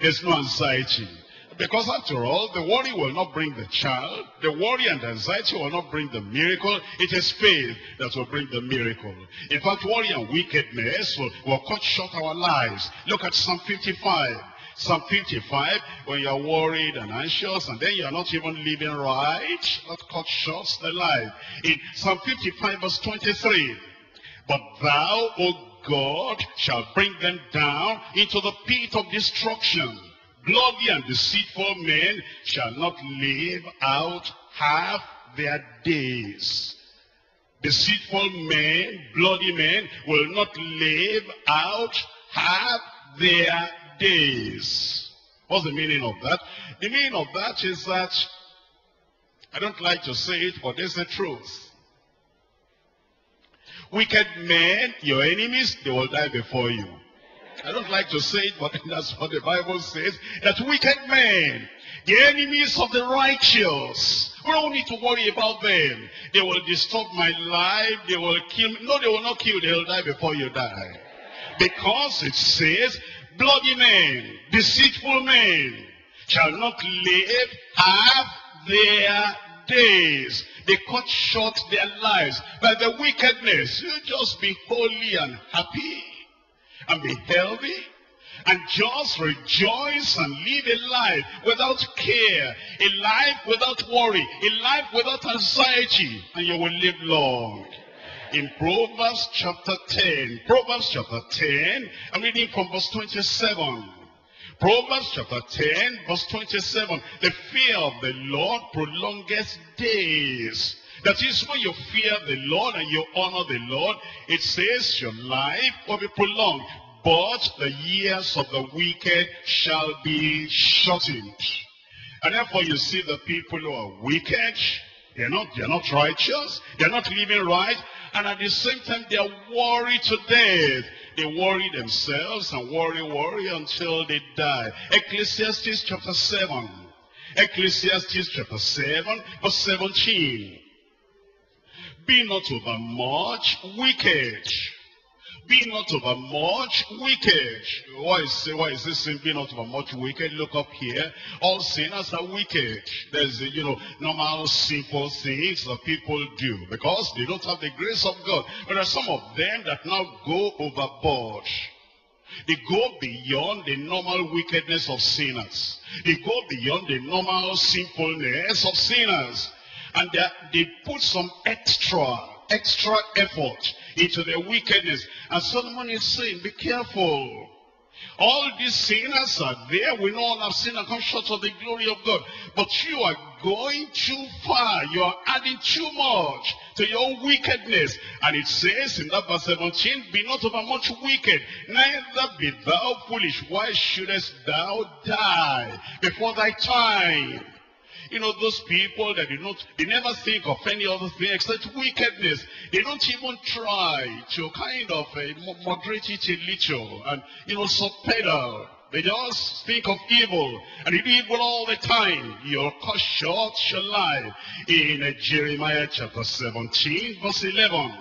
There's no anxiety. Because after all, the worry will not bring the child. The worry and anxiety will not bring the miracle. It is faith that will bring the miracle. In fact, worry and wickedness will cut short our lives. Look at Psalm 55. Psalm 55, when you are worried and anxious, and then you are not even living right, that cut short the life. In Psalm 55, verse 23, but thou, O God, shalt bring them down into the pit of destruction. Bloody and deceitful men shall not live out half their days. Deceitful men, bloody men, will not live out half their days. What's the meaning of that? The meaning of that is that, I don't like to say it, but it's the truth. Wicked men, your enemies, they will die before you. I don't like to say it, but that's what the Bible says, that wicked men, the enemies of the righteous, we don't need to worry about them. They will disturb my life, they will kill me. No, they will not kill, they will die before you die. Because it says, bloody men, deceitful men, shall not live half their days. They cut short their lives by the wickedness. You just be holy and happy, and be healthy, and just rejoice and live a life without care, a life without worry, a life without anxiety, and you will live long. In Proverbs chapter 10, Proverbs chapter 10, I'm reading from verse 27. Proverbs chapter 10, verse 27, the fear of the Lord prolongeth days. That is, when you fear the Lord and you honor the Lord, it says your life will be prolonged, but the years of the wicked shall be shortened. And therefore you see the people who are wicked, they're not righteous, they're not living right, and at the same time they are worried to death. They worry themselves and worry until they die. Ecclesiastes chapter 7. Ecclesiastes chapter 7, verse 17. Be not overmuch wicked. Be not overmuch wicked. Why is this sin? Be not overmuch wicked. Look up here. All sinners are wicked. There's, normal simple things that people do because they don't have the grace of God. But there are some of them that now go overboard. They go beyond the normal wickedness of sinners. They go beyond the normal sinfulness of sinners. And they put some extra effort into their wickedness. And Solomon is saying, be careful. All these sinners are there. We know all have sinned and come short of the glory of God. But you are going too far. You are adding too much to your own wickedness. And it says in that verse 17, be not overmuch wicked, neither be thou foolish. Why shouldest thou die before thy time? You know, those people that they never think of any other thing except wickedness. They don't even try to kind of moderate it a little and, subpedal. They just think of evil, and they do evil all the time. Your cut short shall lie. In Jeremiah chapter 17, verse 11.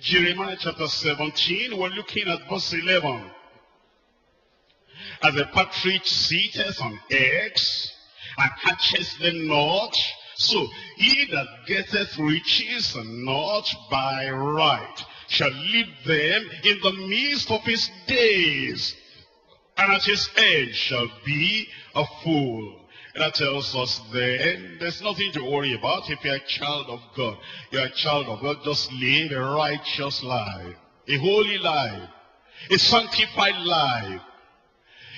Jeremiah chapter 17, we're looking at verse 11. As a partridge sitteth on eggs, and hatches them not, so he that getteth riches and not by right shall leave them in the midst of his days, and at his end shall be a fool. And that tells us then there's nothing to worry about. If you're a child of God, you're a child of God. Just live a righteous life, a holy life, a sanctified life,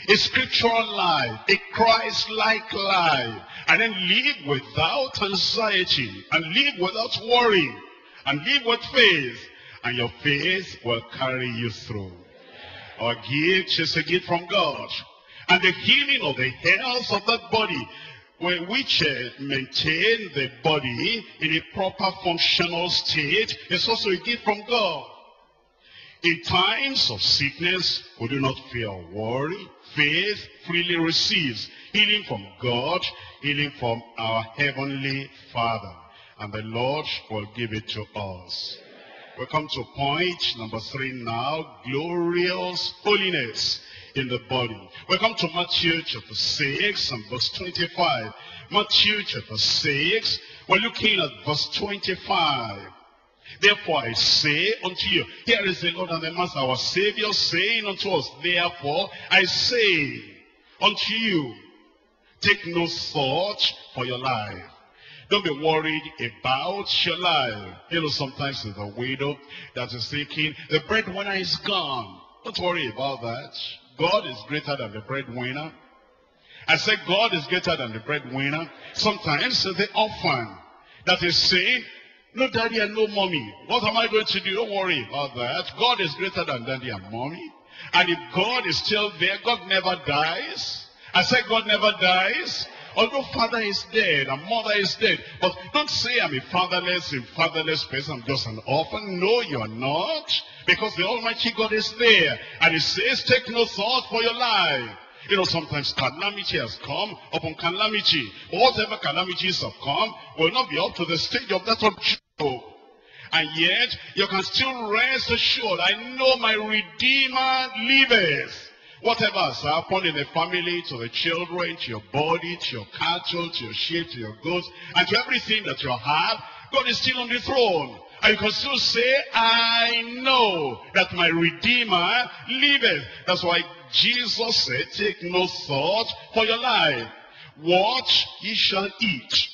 a scriptural life, a Christ-like life, and then live without anxiety, and live without worry, and live with faith, and your faith will carry you through. Our gift is a gift from God, and the healing of the health of that body, which maintain the body in a proper functional state, is also a gift from God. In times of sickness, we do not fear worry. Faith freely receives healing from God, healing from our Heavenly Father. And the Lord will give it to us. We come to point number 3 now, glorious holiness in the body. We come to Matthew chapter 6 and verse 25. Matthew chapter 6, we're looking at verse 25. Therefore I say unto you, here is the Lord and the Master, our Savior, saying unto us, therefore I say unto you, take no thought for your life. Don't be worried about your life. Sometimes there's a widow that is thinking, the breadwinner is gone. Don't worry about that. God is greater than the breadwinner. I said God is greater than the breadwinner. Sometimes the orphan that is saying, no daddy and no mommy. What am I going to do? Don't worry about that. God is greater than daddy and mommy. And if God is still there, God never dies. I said God never dies. Although father is dead and mother is dead. But don't say I'm a fatherless person. I'm just an orphan. No, you're not. Because the Almighty God is there. And He says, take no thought for your life. Sometimes calamity has come upon calamity. Whatever calamities have come will not be up to the stage of that of Job. And yet, you can still rest assured, I know my Redeemer liveth. Whatever has happened in the family, to the children, to your body, to your cattle, to your sheep, to your goats, and to everything that you have, God is still on the throne. And you can still say, I know that my Redeemer liveth. That's why Jesus said, take no thought for your life, what ye shall eat,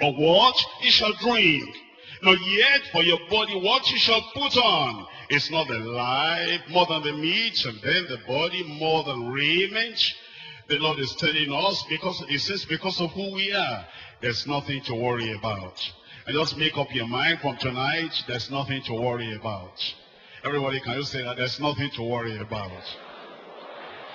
or what ye shall drink, nor yet for your body what ye shall put on. Is not the life more than the meat, and then the body more than raiment? The Lord is telling us, because He says, because of who we are, there's nothing to worry about. And just make up your mind from tonight, there's nothing to worry about. Everybody, can you say that? There's nothing to worry about.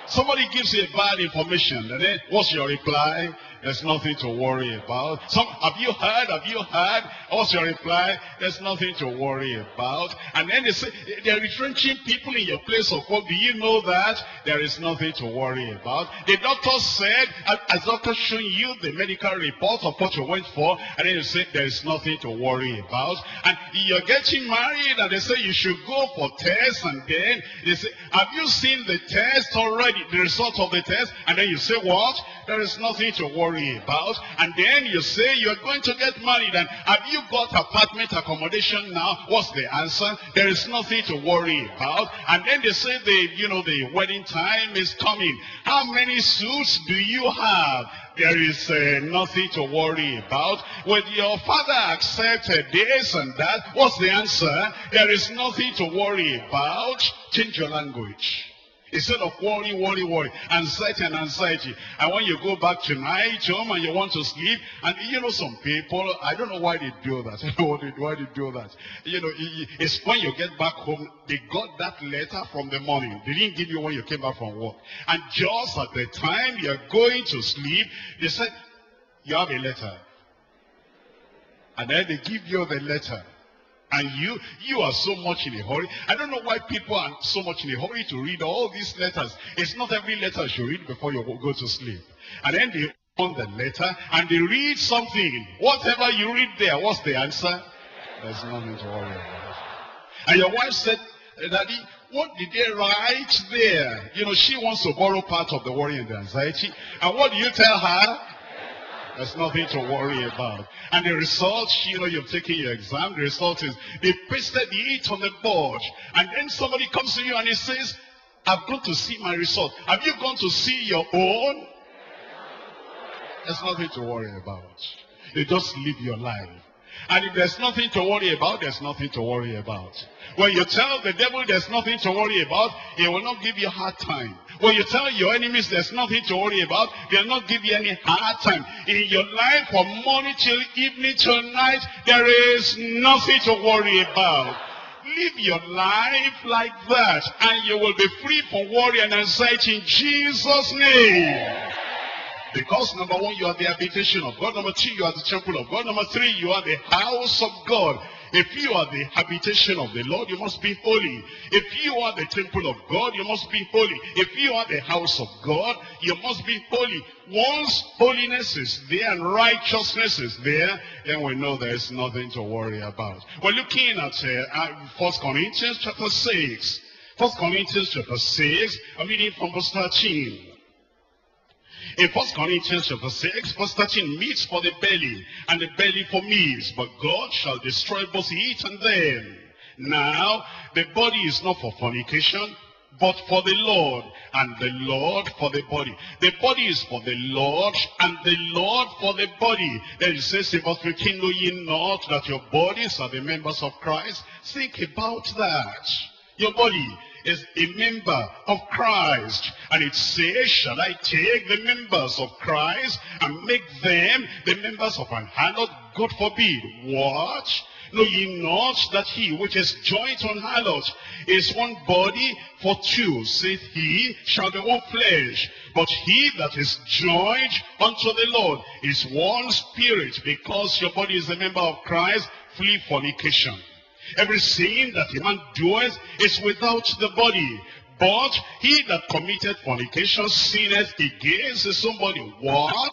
Somebody gives you bad information, and then what's your reply? There's nothing to worry about. Have you heard? What's your reply? There's nothing to worry about. And then they say, they're retrenching people in your place of work. Do you know that? There is nothing to worry about. The doctor said, as doctor showing you the medical report of what you went for, and then you say, there is nothing to worry about. And you're getting married, and they say you should go for tests, and then they say, have you seen the test already, the result of the test? And then you say, what? There is nothing to worry about. And then you say you are going to get married, and have you got apartment accommodation now? What's the answer? There is nothing to worry about. And then they say the wedding time is coming. How many suits do you have? There is nothing to worry about. Will your father accept this and that? What's the answer? There is nothing to worry about. Change your language. Instead of worry, worry, worry, anxiety and anxiety. And when you go back tonight home and you want to sleep, and you know some people, I don't know why they do that. I don't know why they do that. You know, it's when you get back home, they got that letter from the morning. They didn't give you when you came back from work. And just at the time you're going to sleep, they said, you have a letter. And then they give you the letter. And you are so much in a hurry. I don't know why people are so much in a hurry to read all these letters. It's not every letter you read before you go to sleep. And then they open the letter and they read something. Whatever you read there, what's the answer? There's nothing to worry about. And your wife said, Daddy, what did they write there? You know, she wants to borrow part of the worry and the anxiety. And what do you tell her? There's nothing to worry about. And the result, you know, you've taken your exam. The result is they pasted it on the board. And then somebody comes to you and he says, I've gone to see my result. Have you gone to see your own? There's nothing to worry about. You just live your life. And if there's nothing to worry about, there's nothing to worry about. When you tell the devil there's nothing to worry about, he will not give you a hard time. When you tell your enemies there's nothing to worry about, they will not give you any hard time. In your life from morning till evening till night, there is nothing to worry about. Live your life like that, and you will be free from worry and anxiety in Jesus' name. Because number one, you are the habitation of God. Number two, you are the temple of God. Number three, you are the house of God. If you are the habitation of the Lord, you must be holy. If you are the temple of God, you must be holy. If you are the house of God, you must be holy. Once holiness is there and righteousness is there, then we know there is nothing to worry about. We're looking at 1 Corinthians chapter 6. 1 Corinthians chapter 6, I'm reading from verse 13. In 1 Corinthians chapter 6, verse 13, meats for the belly, and the belly for meats, but God shall destroy both it and them. Now, the body is not for fornication, but for the Lord, and the Lord for the body. The body is for the Lord, and the Lord for the body. Then it says in verse 15, know ye not that your bodies are the members of Christ? Think about that. Your body is a member of Christ, and it says, shall I take the members of Christ and make them the members of an harlot? God forbid. What? Know ye not that he which is joined on harlot is one body? For two, saith he, shall be one flesh. But he that is joined unto the Lord is one spirit. Because your body is a member of Christ, flee fornication. Every sin that a man doeth is without the body, but he that committed fornication sinneth against somebody. What?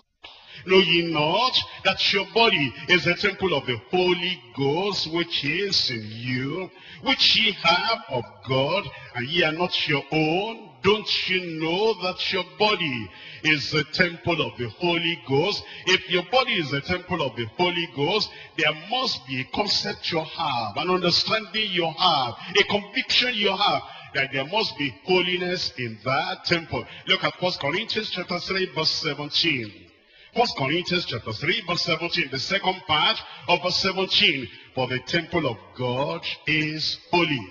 Know ye not that your body is a temple of the Holy Ghost, which is in you, which ye have of God, and ye are not your own? Don't you know that your body is the temple of the Holy Ghost? If your body is the temple of the Holy Ghost, there must be a concept you have, an understanding you have, a conviction you have, that there must be holiness in that temple. Look at 1 Corinthians chapter 3, verse 17. 1 Corinthians chapter 3, verse 17, the second part of verse 17. For the temple of God is holy,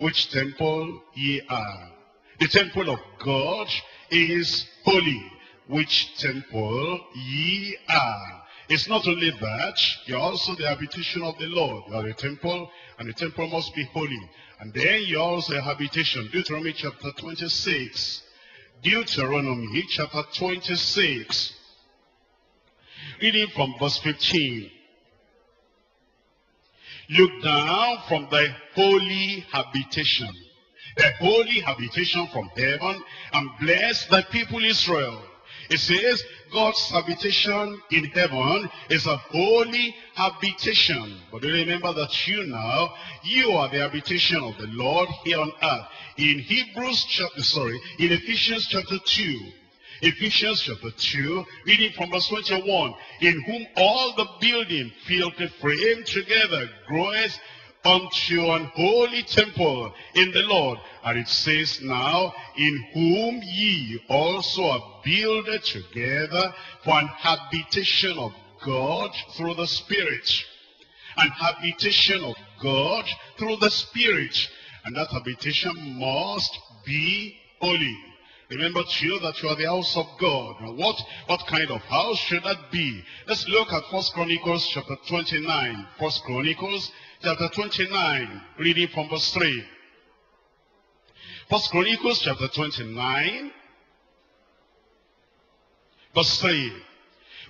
which temple ye are. The temple of God is holy, which temple ye are. It's not only that, you're also the habitation of the Lord. You are a temple, and the temple must be holy. And then you're also a habitation. Deuteronomy chapter 26. Deuteronomy chapter 26, reading from verse 15. Look down from thy holy habitation, the holy habitation from heaven, and bless thy people Israel. It says God's habitation in heaven is a holy habitation. But remember that you are the habitation of the Lord here on earth. In Ephesians chapter 2. Ephesians chapter 2, reading from verse 21. In whom all the building fitly framed together groweth unto an holy temple in the Lord. And it says now, in whom ye also are builded together for an habitation of God through the Spirit. An habitation of God through the Spirit. And that habitation must be holy. Remember to you that you are the house of God. Now what kind of house should that be? Let's look at 1 Chronicles chapter 29. 1 Chronicles chapter 29, reading from verse 3. 1 Chronicles chapter 29, verse 3.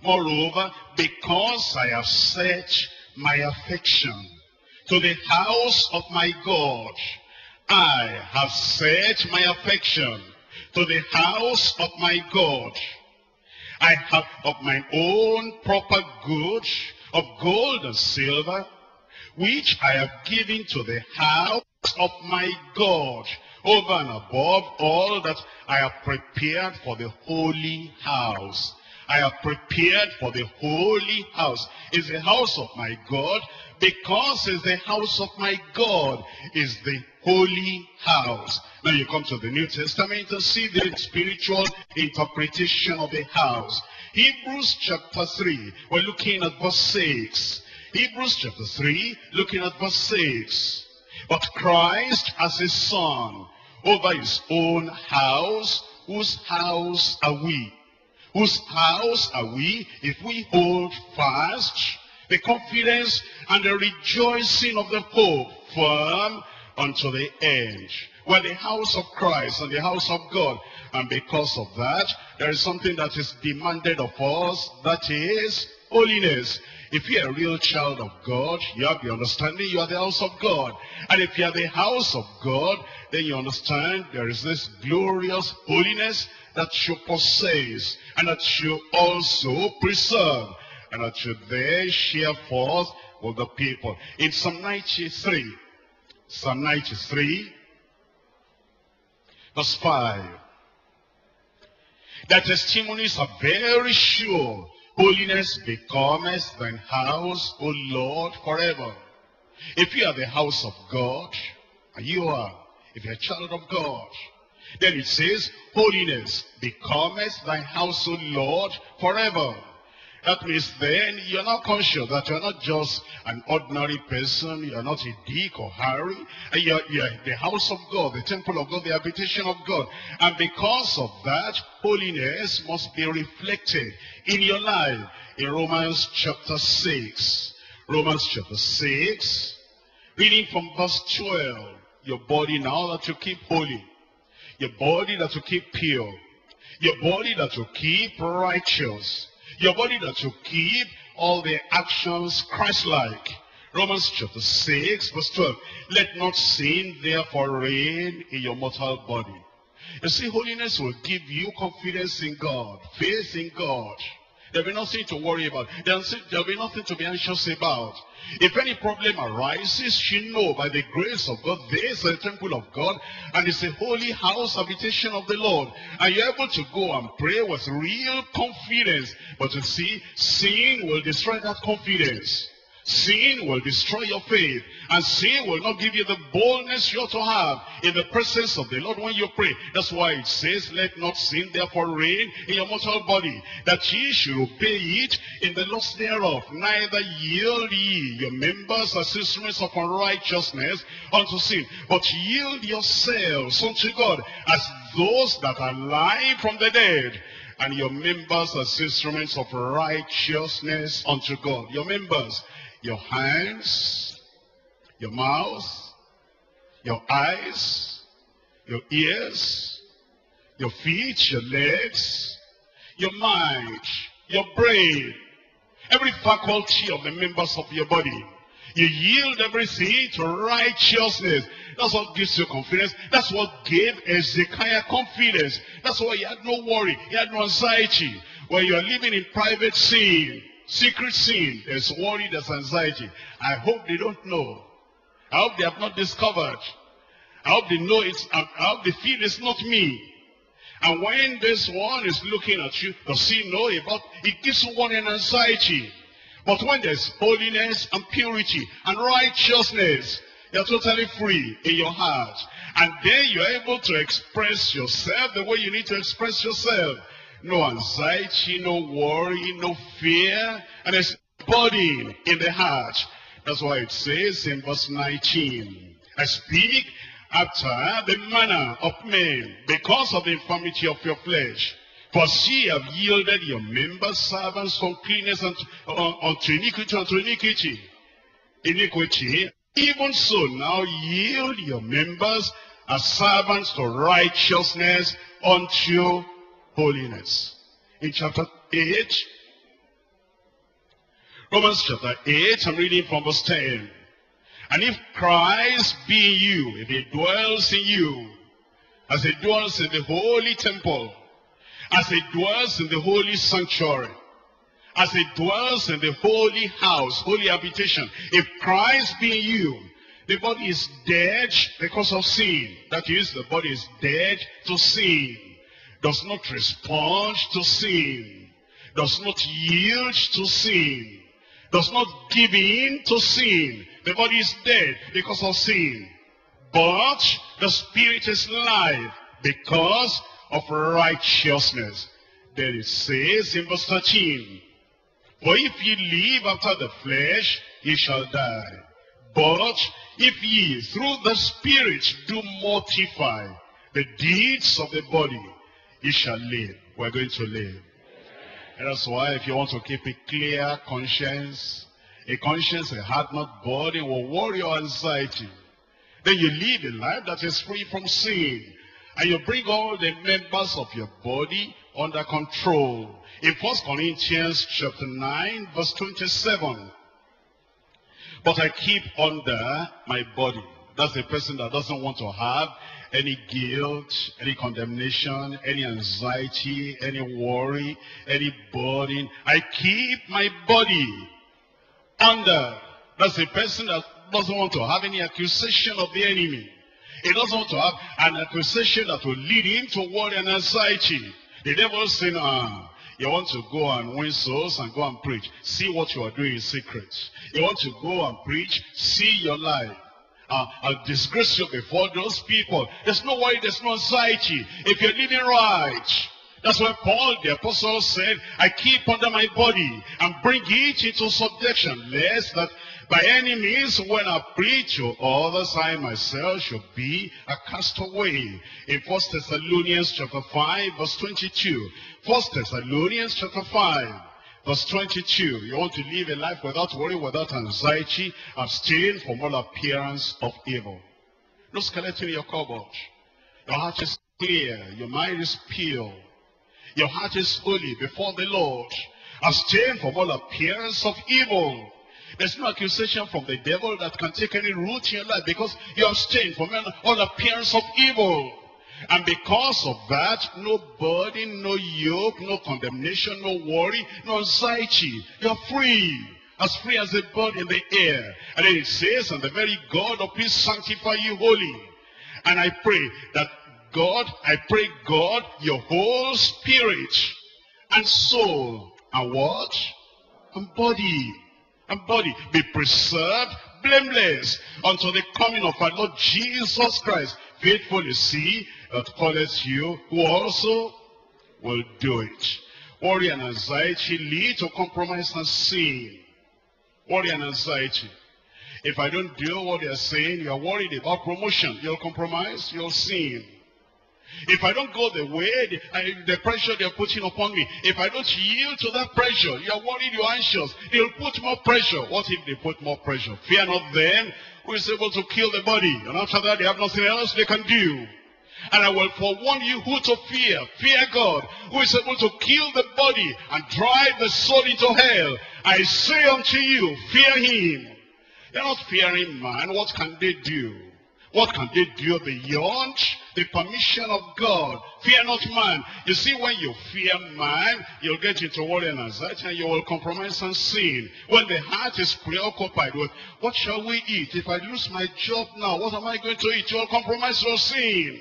Moreover, because I have set my affection to the house of my God, I have set my affection to the house of my God. I have of mine own proper good of gold and silver, which I have given to the house of my God, over and above all that I have prepared for the holy house. I have prepared for the holy house. It's the house of my God, because it's the house of my God, is the holy house. Now you come to the New Testament and see the spiritual interpretation of the house. Hebrews chapter 3, we're looking at verse 6. Hebrews chapter 3, looking at verse 6. But Christ as a son over his own house, whose house are we? Whose house are we if we hold fast the confidence and the rejoicing of the hope firm unto the end? We're the house of Christ and the house of God. And because of that, there is something that is demanded of us, that is holiness. If you're a real child of God, you have the understanding you are the house of God. And if you are the house of God, then you understand there is this glorious holiness that you possess, and that you also preserve, and that you there share forth with the people. In Psalm 93, Psalm 93, verse 5, thy testimonies are very sure. Holiness becometh thine house, O Lord, forever. If you are the house of God, and you are, if you are a child of God, then it says, holiness becometh thine house, O Lord, forever. That means then you're not conscious that you're not just an ordinary person, you're not a Dick or Harry, and you're the house of God, the temple of God, the habitation of God. And because of that, holiness must be reflected in your life. In Romans chapter 6, Romans chapter 6, reading from verse 12, your body now that you keep holy, your body that you keep pure, your body that you keep righteous, your body that you keep all the actions Christ-like. Romans chapter 6 verse 12. Let not sin therefore reign in your mortal body. You see, holiness will give you confidence in God, faith in God. There'll be nothing to worry about. There'll be nothing to be anxious about. If any problem arises, you know by the grace of God, there is a temple of God, and it's a holy house, habitation of the Lord. And you're able to go and pray with real confidence. But you see, sin will destroy that confidence. Sin will destroy your faith, and sin will not give you the boldness you ought to have in the presence of the Lord when you pray. That's why it says, let not sin therefore reign in your mortal body, that ye should obey it in the lust thereof. Neither yield ye your members as instruments of unrighteousness unto sin, but yield yourselves unto God as those that are alive from the dead, and your members as instruments of righteousness unto God. Your members, your hands, your mouth, your eyes, your ears, your feet, your legs, your mind, your brain, every faculty of the members of your body. You yield everything to righteousness. That's what gives you confidence. That's what gave Ezekiah confidence. That's why he had no worry. He had no anxiety. When you're living in private sin, secret sin, there's worry, there's anxiety. I hope they don't know. I hope they have not discovered. I hope they know it's, I hope they feel it's not me. And when this one is looking at you, does he know about it? It gives one an anxiety. But when there's holiness and purity and righteousness, you're totally free in your heart. And then you're able to express yourself the way you need to express yourself. No anxiety, no worry, no fear. And there's burden in the heart. That's why it says in verse 19, I speak after the manner of men, because of the infirmity of your flesh. For ye have yielded your members servants from uncleanness unto iniquity, Even so now yield your members as servants to righteousness unto holiness. In chapter 8, Romans chapter 8, I'm reading from verse 10. And if Christ be in you, if he dwells in you, as he dwells in the holy temple, as it dwells in the holy sanctuary, as it dwells in the holy house, holy habitation. If Christ be in you, the body is dead because of sin. That is, the body is dead to sin, does not respond to sin, does not yield to sin, does not give in to sin. The body is dead because of sin. But the spirit is live because of righteousness. Then it says in verse 13, for if ye live after the flesh, ye shall die. But if ye through the Spirit do mortify the deeds of the body, ye shall live. We're going to live. And that's why if you want to keep a clear conscience, a conscience, a heart not burdened with worry or anxiety, then you live a life that is free from sin. And you bring all the members of your body under control. In 1 Corinthians chapter 9, verse 27. But I keep under my body. That's the person that doesn't want to have any guilt, any condemnation, any anxiety, any worry, any burden. I keep my body under. That's the person that doesn't want to have any accusation of the enemy. He doesn't want to have an accusation that will lead him to worry and anxiety. The devil is saying, you want to go and win souls and go and preach. See what you are doing in secret. You want to go and preach, see your life. I'll disgrace you before those people. There's no worry, there's no anxiety. If you're living right. That's why Paul the apostle said, I keep under my body and bring it into subjection, lest that by any means, when I preach to others, I myself should be a castaway. In 1 Thessalonians chapter 5, verse 22. 1 Thessalonians chapter 5, verse 22. You want to live a life without worry, without anxiety, abstain from all appearance of evil. No skeleton in your cupboard. Your heart is clear. Your mind is pure. Your heart is holy before the Lord. Abstain from all appearance of evil. There's no accusation from the devil that can take any root in your life because you abstain from all appearance of evil. And because of that, no burden, no yoke, no condemnation, no worry, no anxiety. You're free as a bird in the air. And then it says, and the very God of peace sanctify you wholly. And I pray that God, your whole spirit and soul and what? And body. And body be preserved blameless unto the coming of our Lord Jesus Christ. Faithful is he that calleth you, who also will do it. Worry and anxiety lead to compromise and sin. Worry and anxiety. If I don't do what they are saying, you are worried about promotion. You'll compromise, you'll sin. If I don't go the way, the pressure they're putting upon me, if I don't yield to that pressure, you're worried, you're anxious, they'll put more pressure. What if they put more pressure? Fear not them who is able to kill the body. And after that, they have nothing else they can do. And I will forewarn you who to fear. Fear God, who is able to kill the body and drive the soul into hell. I say unto you, fear him. They're not fearing man. What can they do? What can they do beyond the permission of God? Fear not man. You see, when you fear man, you'll get into worry and anxiety, and you will compromise and sin. When the heart is preoccupied with, what shall we eat? If I lose my job now, what am I going to eat? You'll compromise your sin.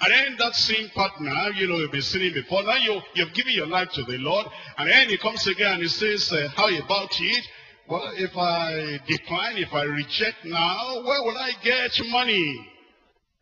And then that same partner, you know, you've been sinning before. Now you've given your life to the Lord. And then he comes again and he says, how about it? Well, if I decline, if I reject now, where will I get money?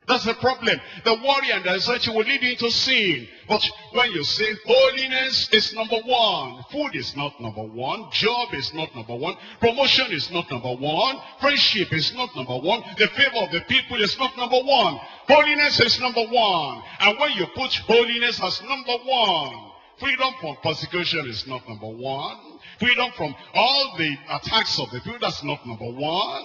That's the problem. The worry and the anxiety will lead you into sin. But when you say holiness is number one, food is not number one, job is not number one, promotion is not number one, friendship is not number one, the favor of the people is not number one. Holiness is number one. And when you put holiness as number one, freedom from persecution is not number one. Freedom from all the attacks of the people, that's not number one.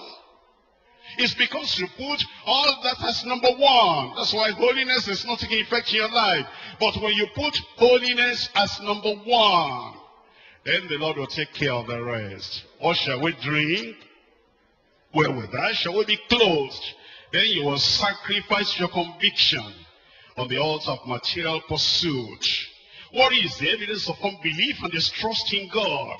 It's because you put all that as number one. That's why holiness is not taking effect in your life. But when you put holiness as number one, then the Lord will take care of the rest. What shall we drink? Wherewithal shall we be clothed? Then you will sacrifice your conviction on the altar of material pursuit. What is the evidence of unbelief and distrust in God?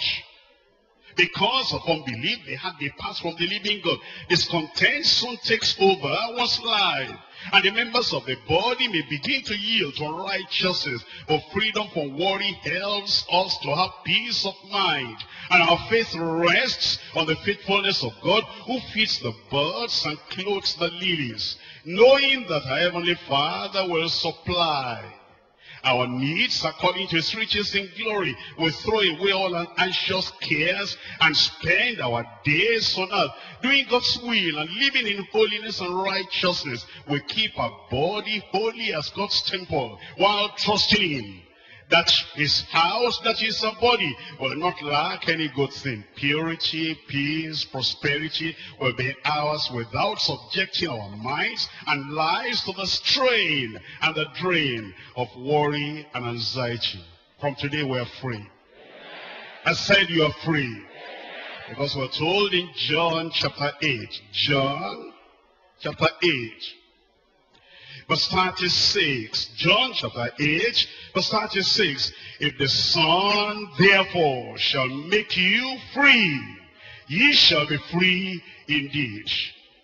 Because of unbelief, they had departed from the living God. Discontent soon takes over one's life, and the members of the body may begin to yield to righteousness. But freedom from worry helps us to have peace of mind, and our faith rests on the faithfulness of God, who feeds the birds and clothes the lilies, knowing that our Heavenly Father will supply our needs according to his riches in glory. We throw away all our anxious cares and spend our days on earth doing God's will and living in holiness and righteousness. We keep our body holy as God's temple while trusting him that his house, that is our body, will not lack any good thing. Purity, peace, prosperity will be ours without subjecting our minds and lives to the strain and the drain of worry and anxiety. From today we are free. Amen. I said you are free. Amen. Because we're told in John chapter 8, John chapter 8, verse 36, John chapter 8, verse 36, if the Son therefore shall make you free, ye shall be free indeed.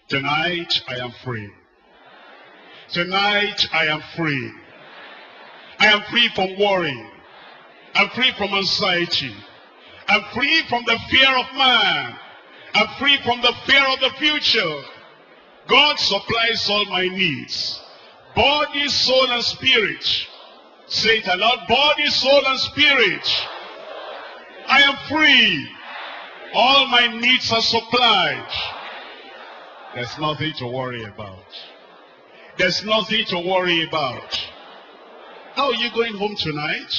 Tonight I am free. Tonight I am free. I am free from worry. I'm free from anxiety. I'm free from the fear of man. I'm free from the fear of the future. God supplies all my needs. Body, soul, and spirit. Say it aloud. Body, soul, and spirit. I am free. All my needs are supplied. There's nothing to worry about. There's nothing to worry about. How are you going home tonight?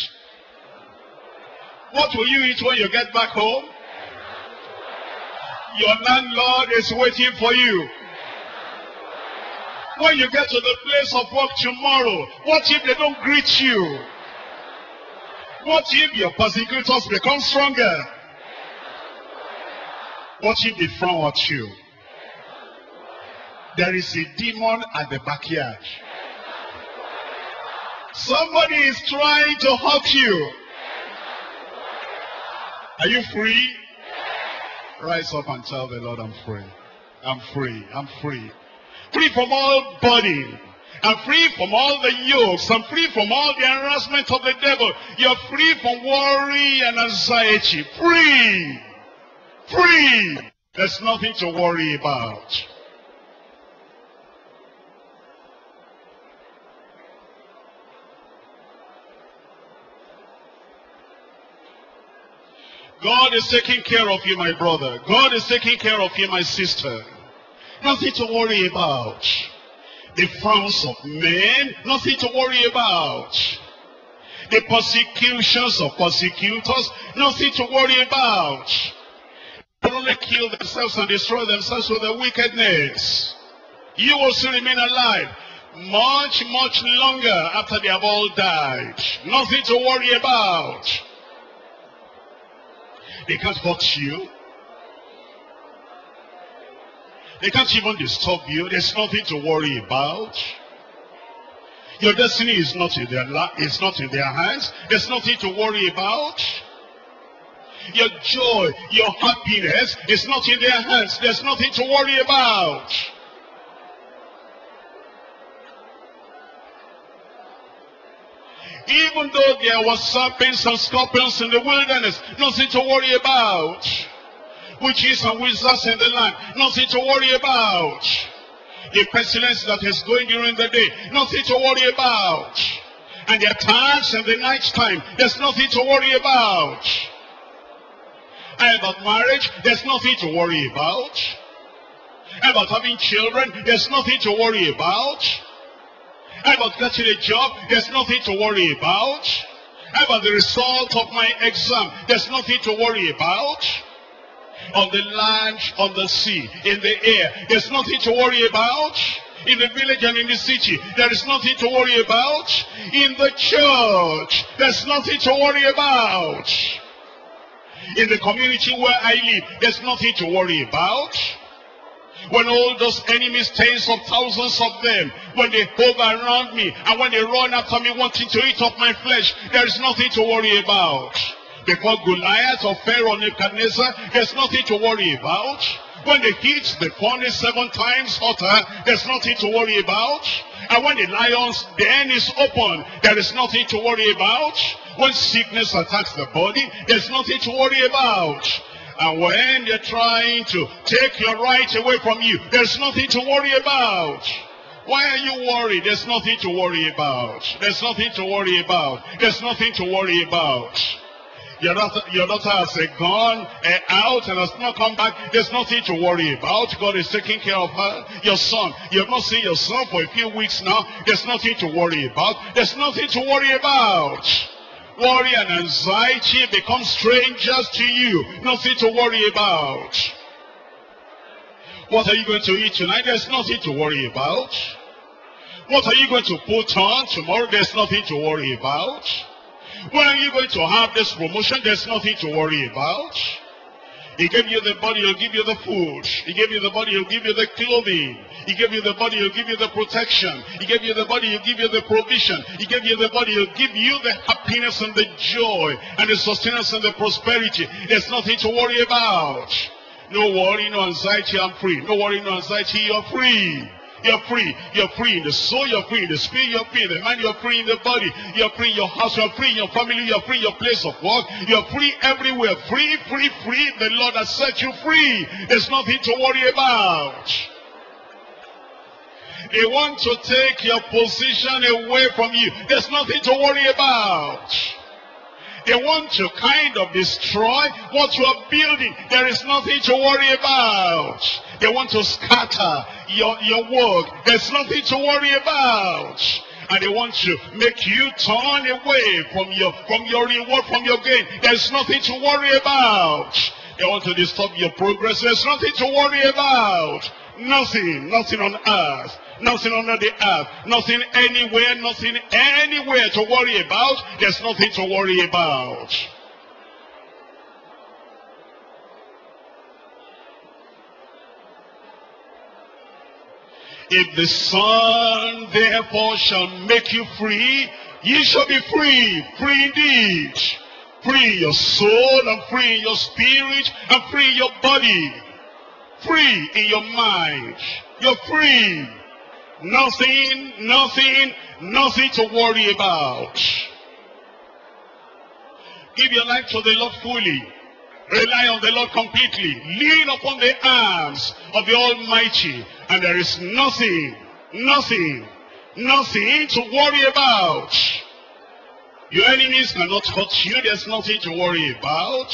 What will you eat when you get back home? Your landlord is waiting for you. When you get to the place of work tomorrow, what if they don't greet you? What if your persecutors become stronger? What if they frown at you? There is a demon at the backyard. Somebody is trying to hurt you. Are you free? Rise up and tell the Lord, I'm free. I'm free. I'm free. Free from all burden. I'm free from all the yokes. I'm free from all the harassment of the devil. You're free from worry and anxiety. Free. Free. There's nothing to worry about. God is taking care of you, my brother. God is taking care of you, my sister. Nothing to worry about. The frowns of men, nothing to worry about. The persecutions of persecutors, nothing to worry about. They only kill themselves and destroy themselves with their wickedness. You also remain alive. much, much longer after they have all died. Nothing to worry about. They can't hurt you. They can't even disturb you. There's nothing to worry about. Your destiny is not in their hands. There's nothing to worry about. Your joy, your happiness is not in their hands. There's nothing to worry about. Even though there were serpents and scorpions in the wilderness, nothing to worry about. Witches and wizards in the land, nothing to worry about. The pestilence that is going during the day, nothing to worry about. And the attacks in the night time, there's nothing to worry about. And about marriage, there's nothing to worry about. And about having children, there's nothing to worry about. And about getting a job, there's nothing to worry about. And about the result of my exam, there's nothing to worry about. On the land, on the sea, in the air, there's nothing to worry about. In the village and in the city, there is nothing to worry about. In the church, there's nothing to worry about. In the community where I live, there's nothing to worry about. When all those enemies, tens of thousands of them, when they hover around me and when they run after me wanting to eat up my flesh, there is nothing to worry about. Before Goliath or Pharaoh Nebuchadnezzar, there's nothing to worry about. When they hit the furnace 7 times hotter, there's nothing to worry about. And when the lions, the den is open, there is nothing to worry about. When sickness attacks the body, there's nothing to worry about. And when they're trying to take your right away from you, there's nothing to worry about. Why are you worried? There's nothing to worry about. There's nothing to worry about. There's nothing to worry about. Your daughter has gone out and has not come back. There's nothing to worry about. God is taking care of her. Your son, you have not seen your son for a few weeks now. There's nothing to worry about. There's nothing to worry about. Worry and anxiety become strangers to you. Nothing to worry about. What are you going to eat tonight? There's nothing to worry about. What are you going to put on tomorrow? There's nothing to worry about. When are you going to have this promotion? There's nothing to worry about. He gave you the body, he'll give you the food. He gave you the body, he'll give you the clothing. He gave you the body, he'll give you the protection. He gave you the body, he'll give you the provision. He gave you the body, he'll give you the happiness and the joy and the sustenance and the prosperity. There's nothing to worry about. No worry, no anxiety, I'm free. No worry, no anxiety, you're free. You're free. You're free in the soul. You're free in the spirit. You're free in the mind. You're free in the body. You're free in your house. You're free in your family. You're free in your place of work. You're free everywhere. Free, free, free. The Lord has set you free. There's nothing to worry about. They want to take your position away from you. There's nothing to worry about. They want to kind of destroy what you are building. There is nothing to worry about. They want to scatter your work. There's nothing to worry about. And they want to make you turn away from your reward, from your gain. There's nothing to worry about. They want to disturb your progress. There's nothing to worry about. Nothing, nothing on earth, nothing under the earth, nothing anywhere to worry about. There's nothing to worry about. If the Son therefore shall make you free, ye shall be free, free indeed. Free in your soul and free in your spirit and free in your body. Free in your mind. You're free. Nothing, nothing, nothing to worry about. Give your life to the Lord fully. Rely on the Lord completely. Lean upon the arms of the Almighty. And there is nothing, nothing, nothing to worry about. Your enemies cannot hurt you. There's nothing to worry about.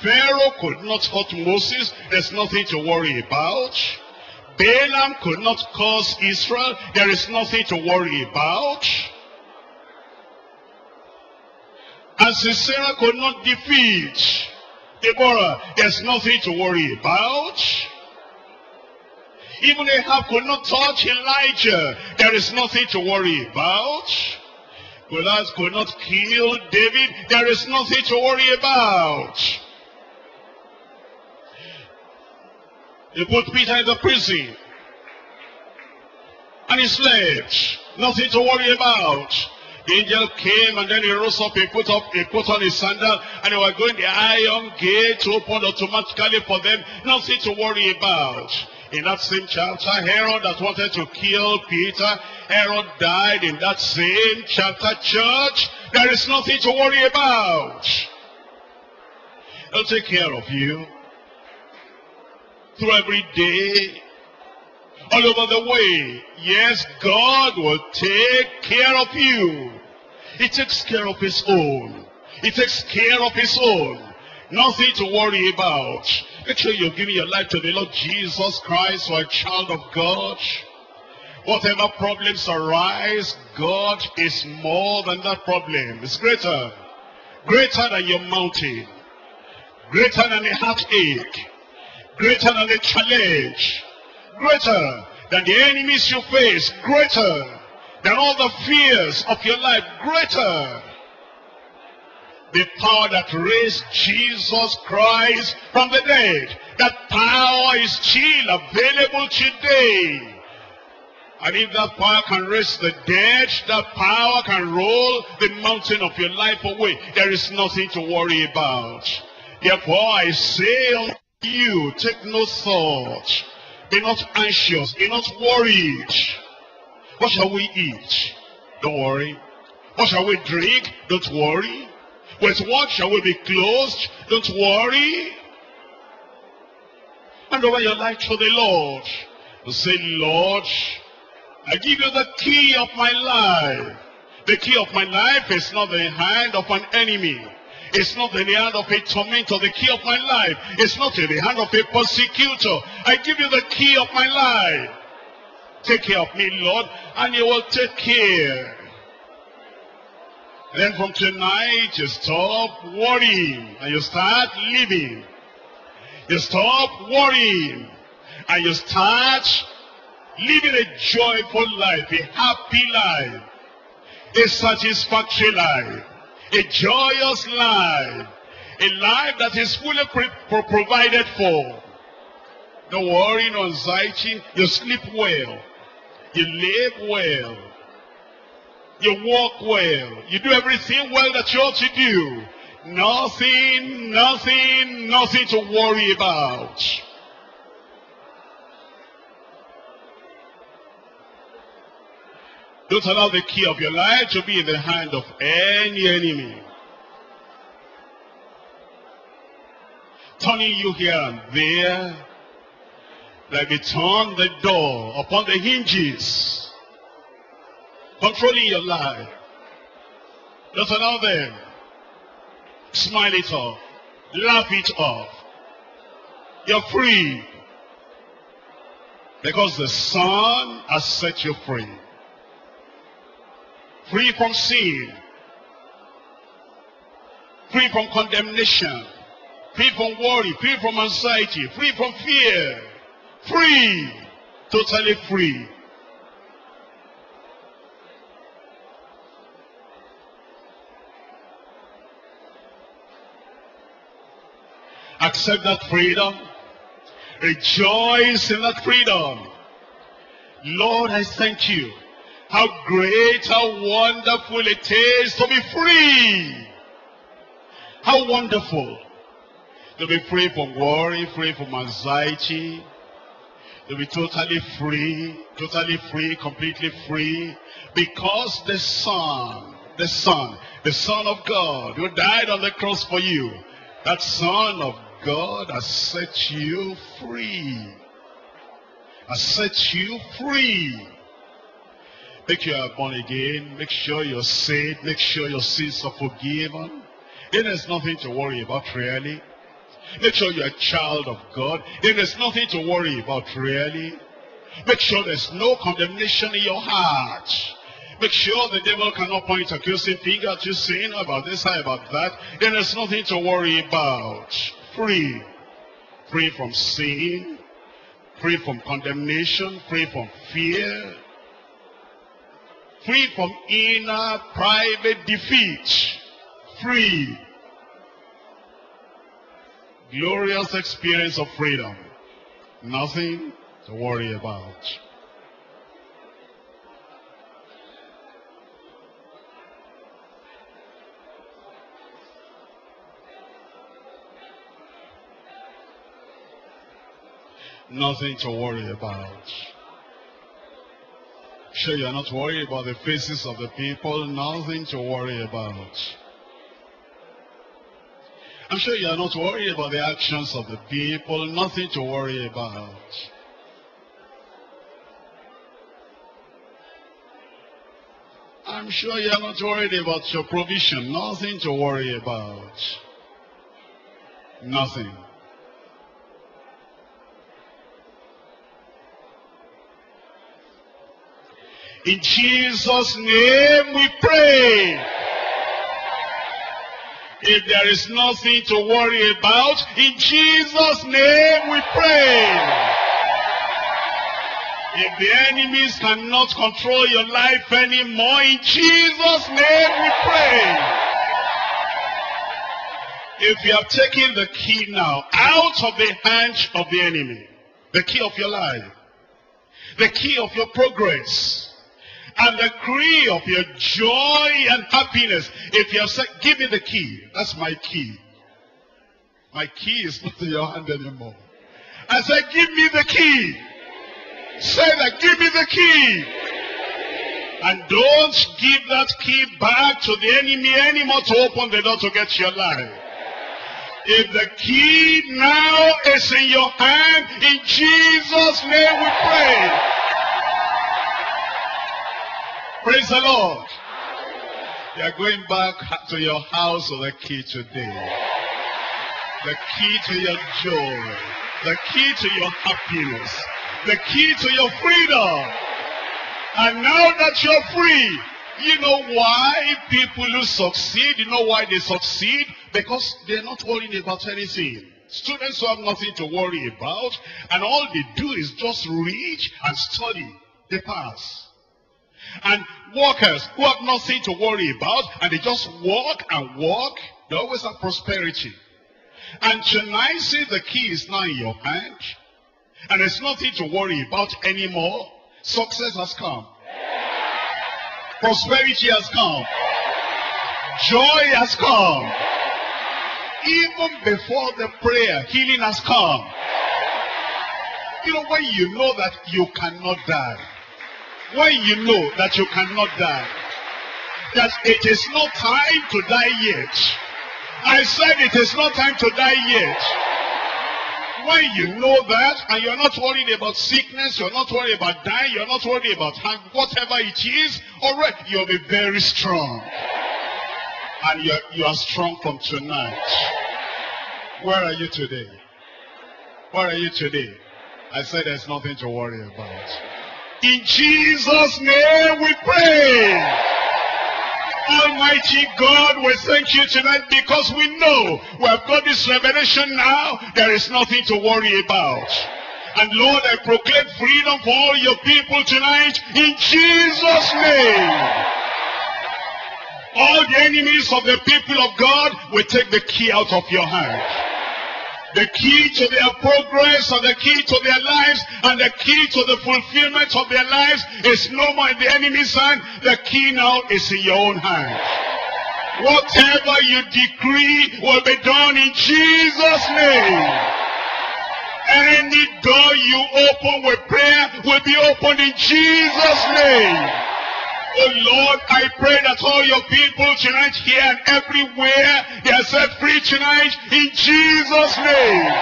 Pharaoh could not hurt Moses. There's nothing to worry about. Balaam could not curse Israel. There is nothing to worry about. And Sisera could not defeat Deborah. There's nothing to worry about. Even Ahab could not touch Elijah. There is nothing to worry about. Goliath could not kill David. There is nothing to worry about. They put Peter in the prison, and he slept. Nothing to worry about. The angel came, and then he rose up, he put on his sandal, and they were going, the iron gate opened automatically for them. Nothing to worry about. In that same chapter, Herod that wanted to kill Peter, Herod died in that same chapter. Church, there is nothing to worry about. He'll take care of you through every day, all over the way. Yes, God will take care of you. He takes care of his own. He takes care of his own. Nothing to worry about. Make sure you're giving your life to the Lord Jesus Christ for a child of God. Whatever problems arise, God is more than that problem. It's greater. Greater than your mountain. Greater than a heartache. Greater than a challenge. Greater than the enemies you face. Greater than all the fears of your life. Greater. The power that raised Jesus Christ from the dead, that power is still available today. And if that power can raise the dead, that power can roll the mountain of your life away. There is nothing to worry about. Therefore I say unto you, take no thought. Be not anxious, be not worried. What shall we eat? Don't worry. What shall we drink? Don't worry. With what shall we be clothed? Don't worry. Hand over your life to the Lord. And say, Lord, I give you the key of my life. The key of my life is not the hand of an enemy. It's not in the hand of a tormentor. The key of my life is not in the hand of a persecutor. I give you the key of my life. Take care of me, Lord, and you will take care. Then from tonight, you stop worrying and you start living. You stop worrying and you start living a joyful life, a happy life, a satisfactory life, a joyous life, a life that is fully provided for. No worry, no anxiety. You sleep well. You live well. You walk well. You do everything well that you ought to do. Nothing, nothing, nothing to worry about. Don't allow the key of your life to be in the hand of any enemy, turning you here and there, like they turn the door upon the hinges. Controlling your life. Don't allow them. Smile it off. Laugh it off. You're free. Because the Son has set you free. Free from sin. Free from condemnation. Free from worry. Free from anxiety. Free from fear. Free. Totally free. Accept that freedom. Rejoice in that freedom. Lord, I thank you. How great, how wonderful it is to be free. How wonderful to be free from worry, free from anxiety. To be totally free, completely free. Because the Son of God who died on the cross for you, that Son of God has set you free. Has set you free. Make sure you are born again. Make sure you're saved. Make sure your sins are forgiven. Then there's nothing to worry about really. Make sure you're a child of God. Then there's nothing to worry about really. Make sure there's no condemnation in your heart. Make sure the devil cannot point accusing finger at you saying about this, about that. Then there's nothing to worry about. Free. Free from sin. free from condemnation, free from fear, free from inner private defeat, free. Glorious experience of freedom. Nothing to worry about. Nothing to worry about. Sure, you're not worried about the faces of the people. Nothing to worry about. I'm sure you are not worried about the actions of the people. Nothing to worry about. I'm sure you are not worried about your provision. Nothing to worry about. Nothing. In Jesus' name we pray. If there is nothing to worry about, in Jesus' name we pray. If the enemies cannot control your life anymore, in Jesus' name we pray. If you have taken the key now out of the hands of the enemy, the key of your life, the key of your progress, and the key of your joy and happiness. If you have said, give me the key. That's my key. My key is not in your hand anymore. I said, give me the key. Say that, give me the key. And don't give that key back to the enemy anymore to open the door to get your life. If the key now is in your hand, in Jesus' name we pray. Praise the Lord. You are going back to your house with the key today. The key to your joy. The key to your happiness. The key to your freedom. And now that you're free, you know why people who succeed, you know why they succeed? Because they're not worrying about anything. Students who have nothing to worry about, and all they do is just read and study. They pass. And workers who have nothing to worry about, and they just work and work, they always have prosperity. And tonight, see, the key is now in your hand, and there's nothing to worry about anymore. Success has come. Prosperity has come. Joy has come. Even before the prayer, healing has come. You know, when you know that you cannot die, when you know that you cannot die, that it is not time to die yet. I said it is not time to die yet. When you know that, and you're not worried about sickness, you're not worried about dying, you're not worried about whatever it is, alright, you'll be very strong. And you are strong from tonight. Where are you today? Where are you today? I said there's nothing to worry about. In Jesus' name we pray. Almighty God, we thank you tonight because we know we have got this revelation now. There is nothing to worry about. And Lord, I proclaim freedom for all your people tonight in Jesus' name. All the enemies of the people of God will take the key out of your hand. The key to their progress, and the key to their lives, and the key to the fulfillment of their lives is no more in the enemy's hand. The key now is in your own hand. Whatever you decree will be done in Jesus' name. Any door you open with prayer will be opened in Jesus' name. Oh Lord, I pray that all your people tonight here and everywhere, they are set free tonight in Jesus' name.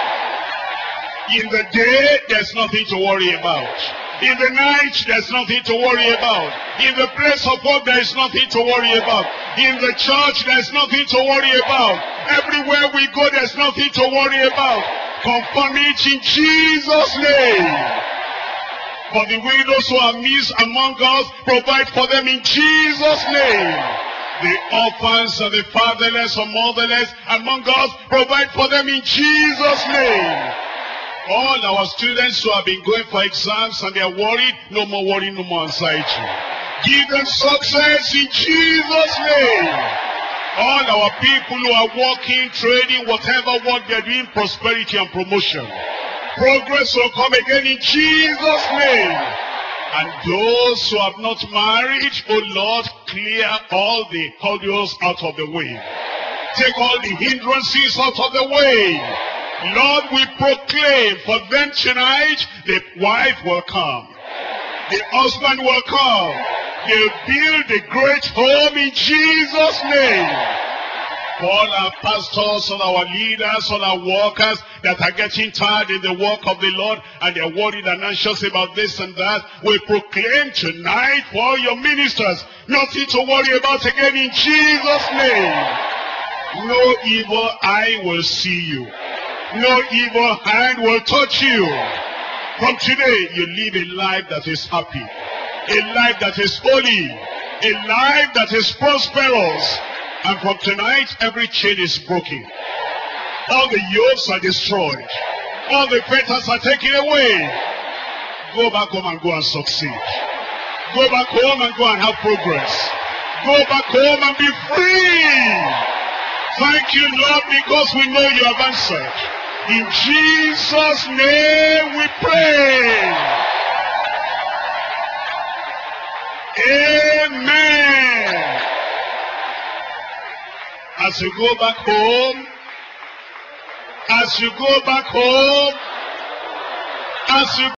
In the day, there's nothing to worry about. In the night, there's nothing to worry about. In the place of work, there's nothing to worry about. In the church, there's nothing to worry about. Everywhere we go, there's nothing to worry about. Confirm it in Jesus' name. For the widows who are missed among us, provide for them in Jesus' name. The orphans and the fatherless or motherless among us, provide for them in Jesus' name. All our students who have been going for exams and they are worried, no more worry, no more anxiety. Give them success in Jesus' name. All our people who are working, trading, whatever work they are doing, prosperity and promotion. Progress will come again in Jesus' name. And those who have not married, oh Lord, clear all the hurdles out of the way. Take all the hindrances out of the way. Lord, we proclaim for them tonight, the wife will come, the husband will come, they'll build a great home in Jesus' name. For all our pastors, all our leaders, all our workers that are getting tired in the work of the Lord and they're worried and anxious about this and that, we proclaim tonight for all your ministers, nothing to worry about again in Jesus' name. No evil eye will see you. No evil hand will touch you. From today, you live a life that is happy, a life that is holy, a life that is prosperous. And from tonight, every chain is broken. All the yokes are destroyed. All the fetters are taken away. Go back home and go and succeed. Go back home and go and have progress. Go back home and be free. Thank you, Lord, because we know you have answered. In Jesus' name we pray. Amen. As you go back home, as you go back home, as you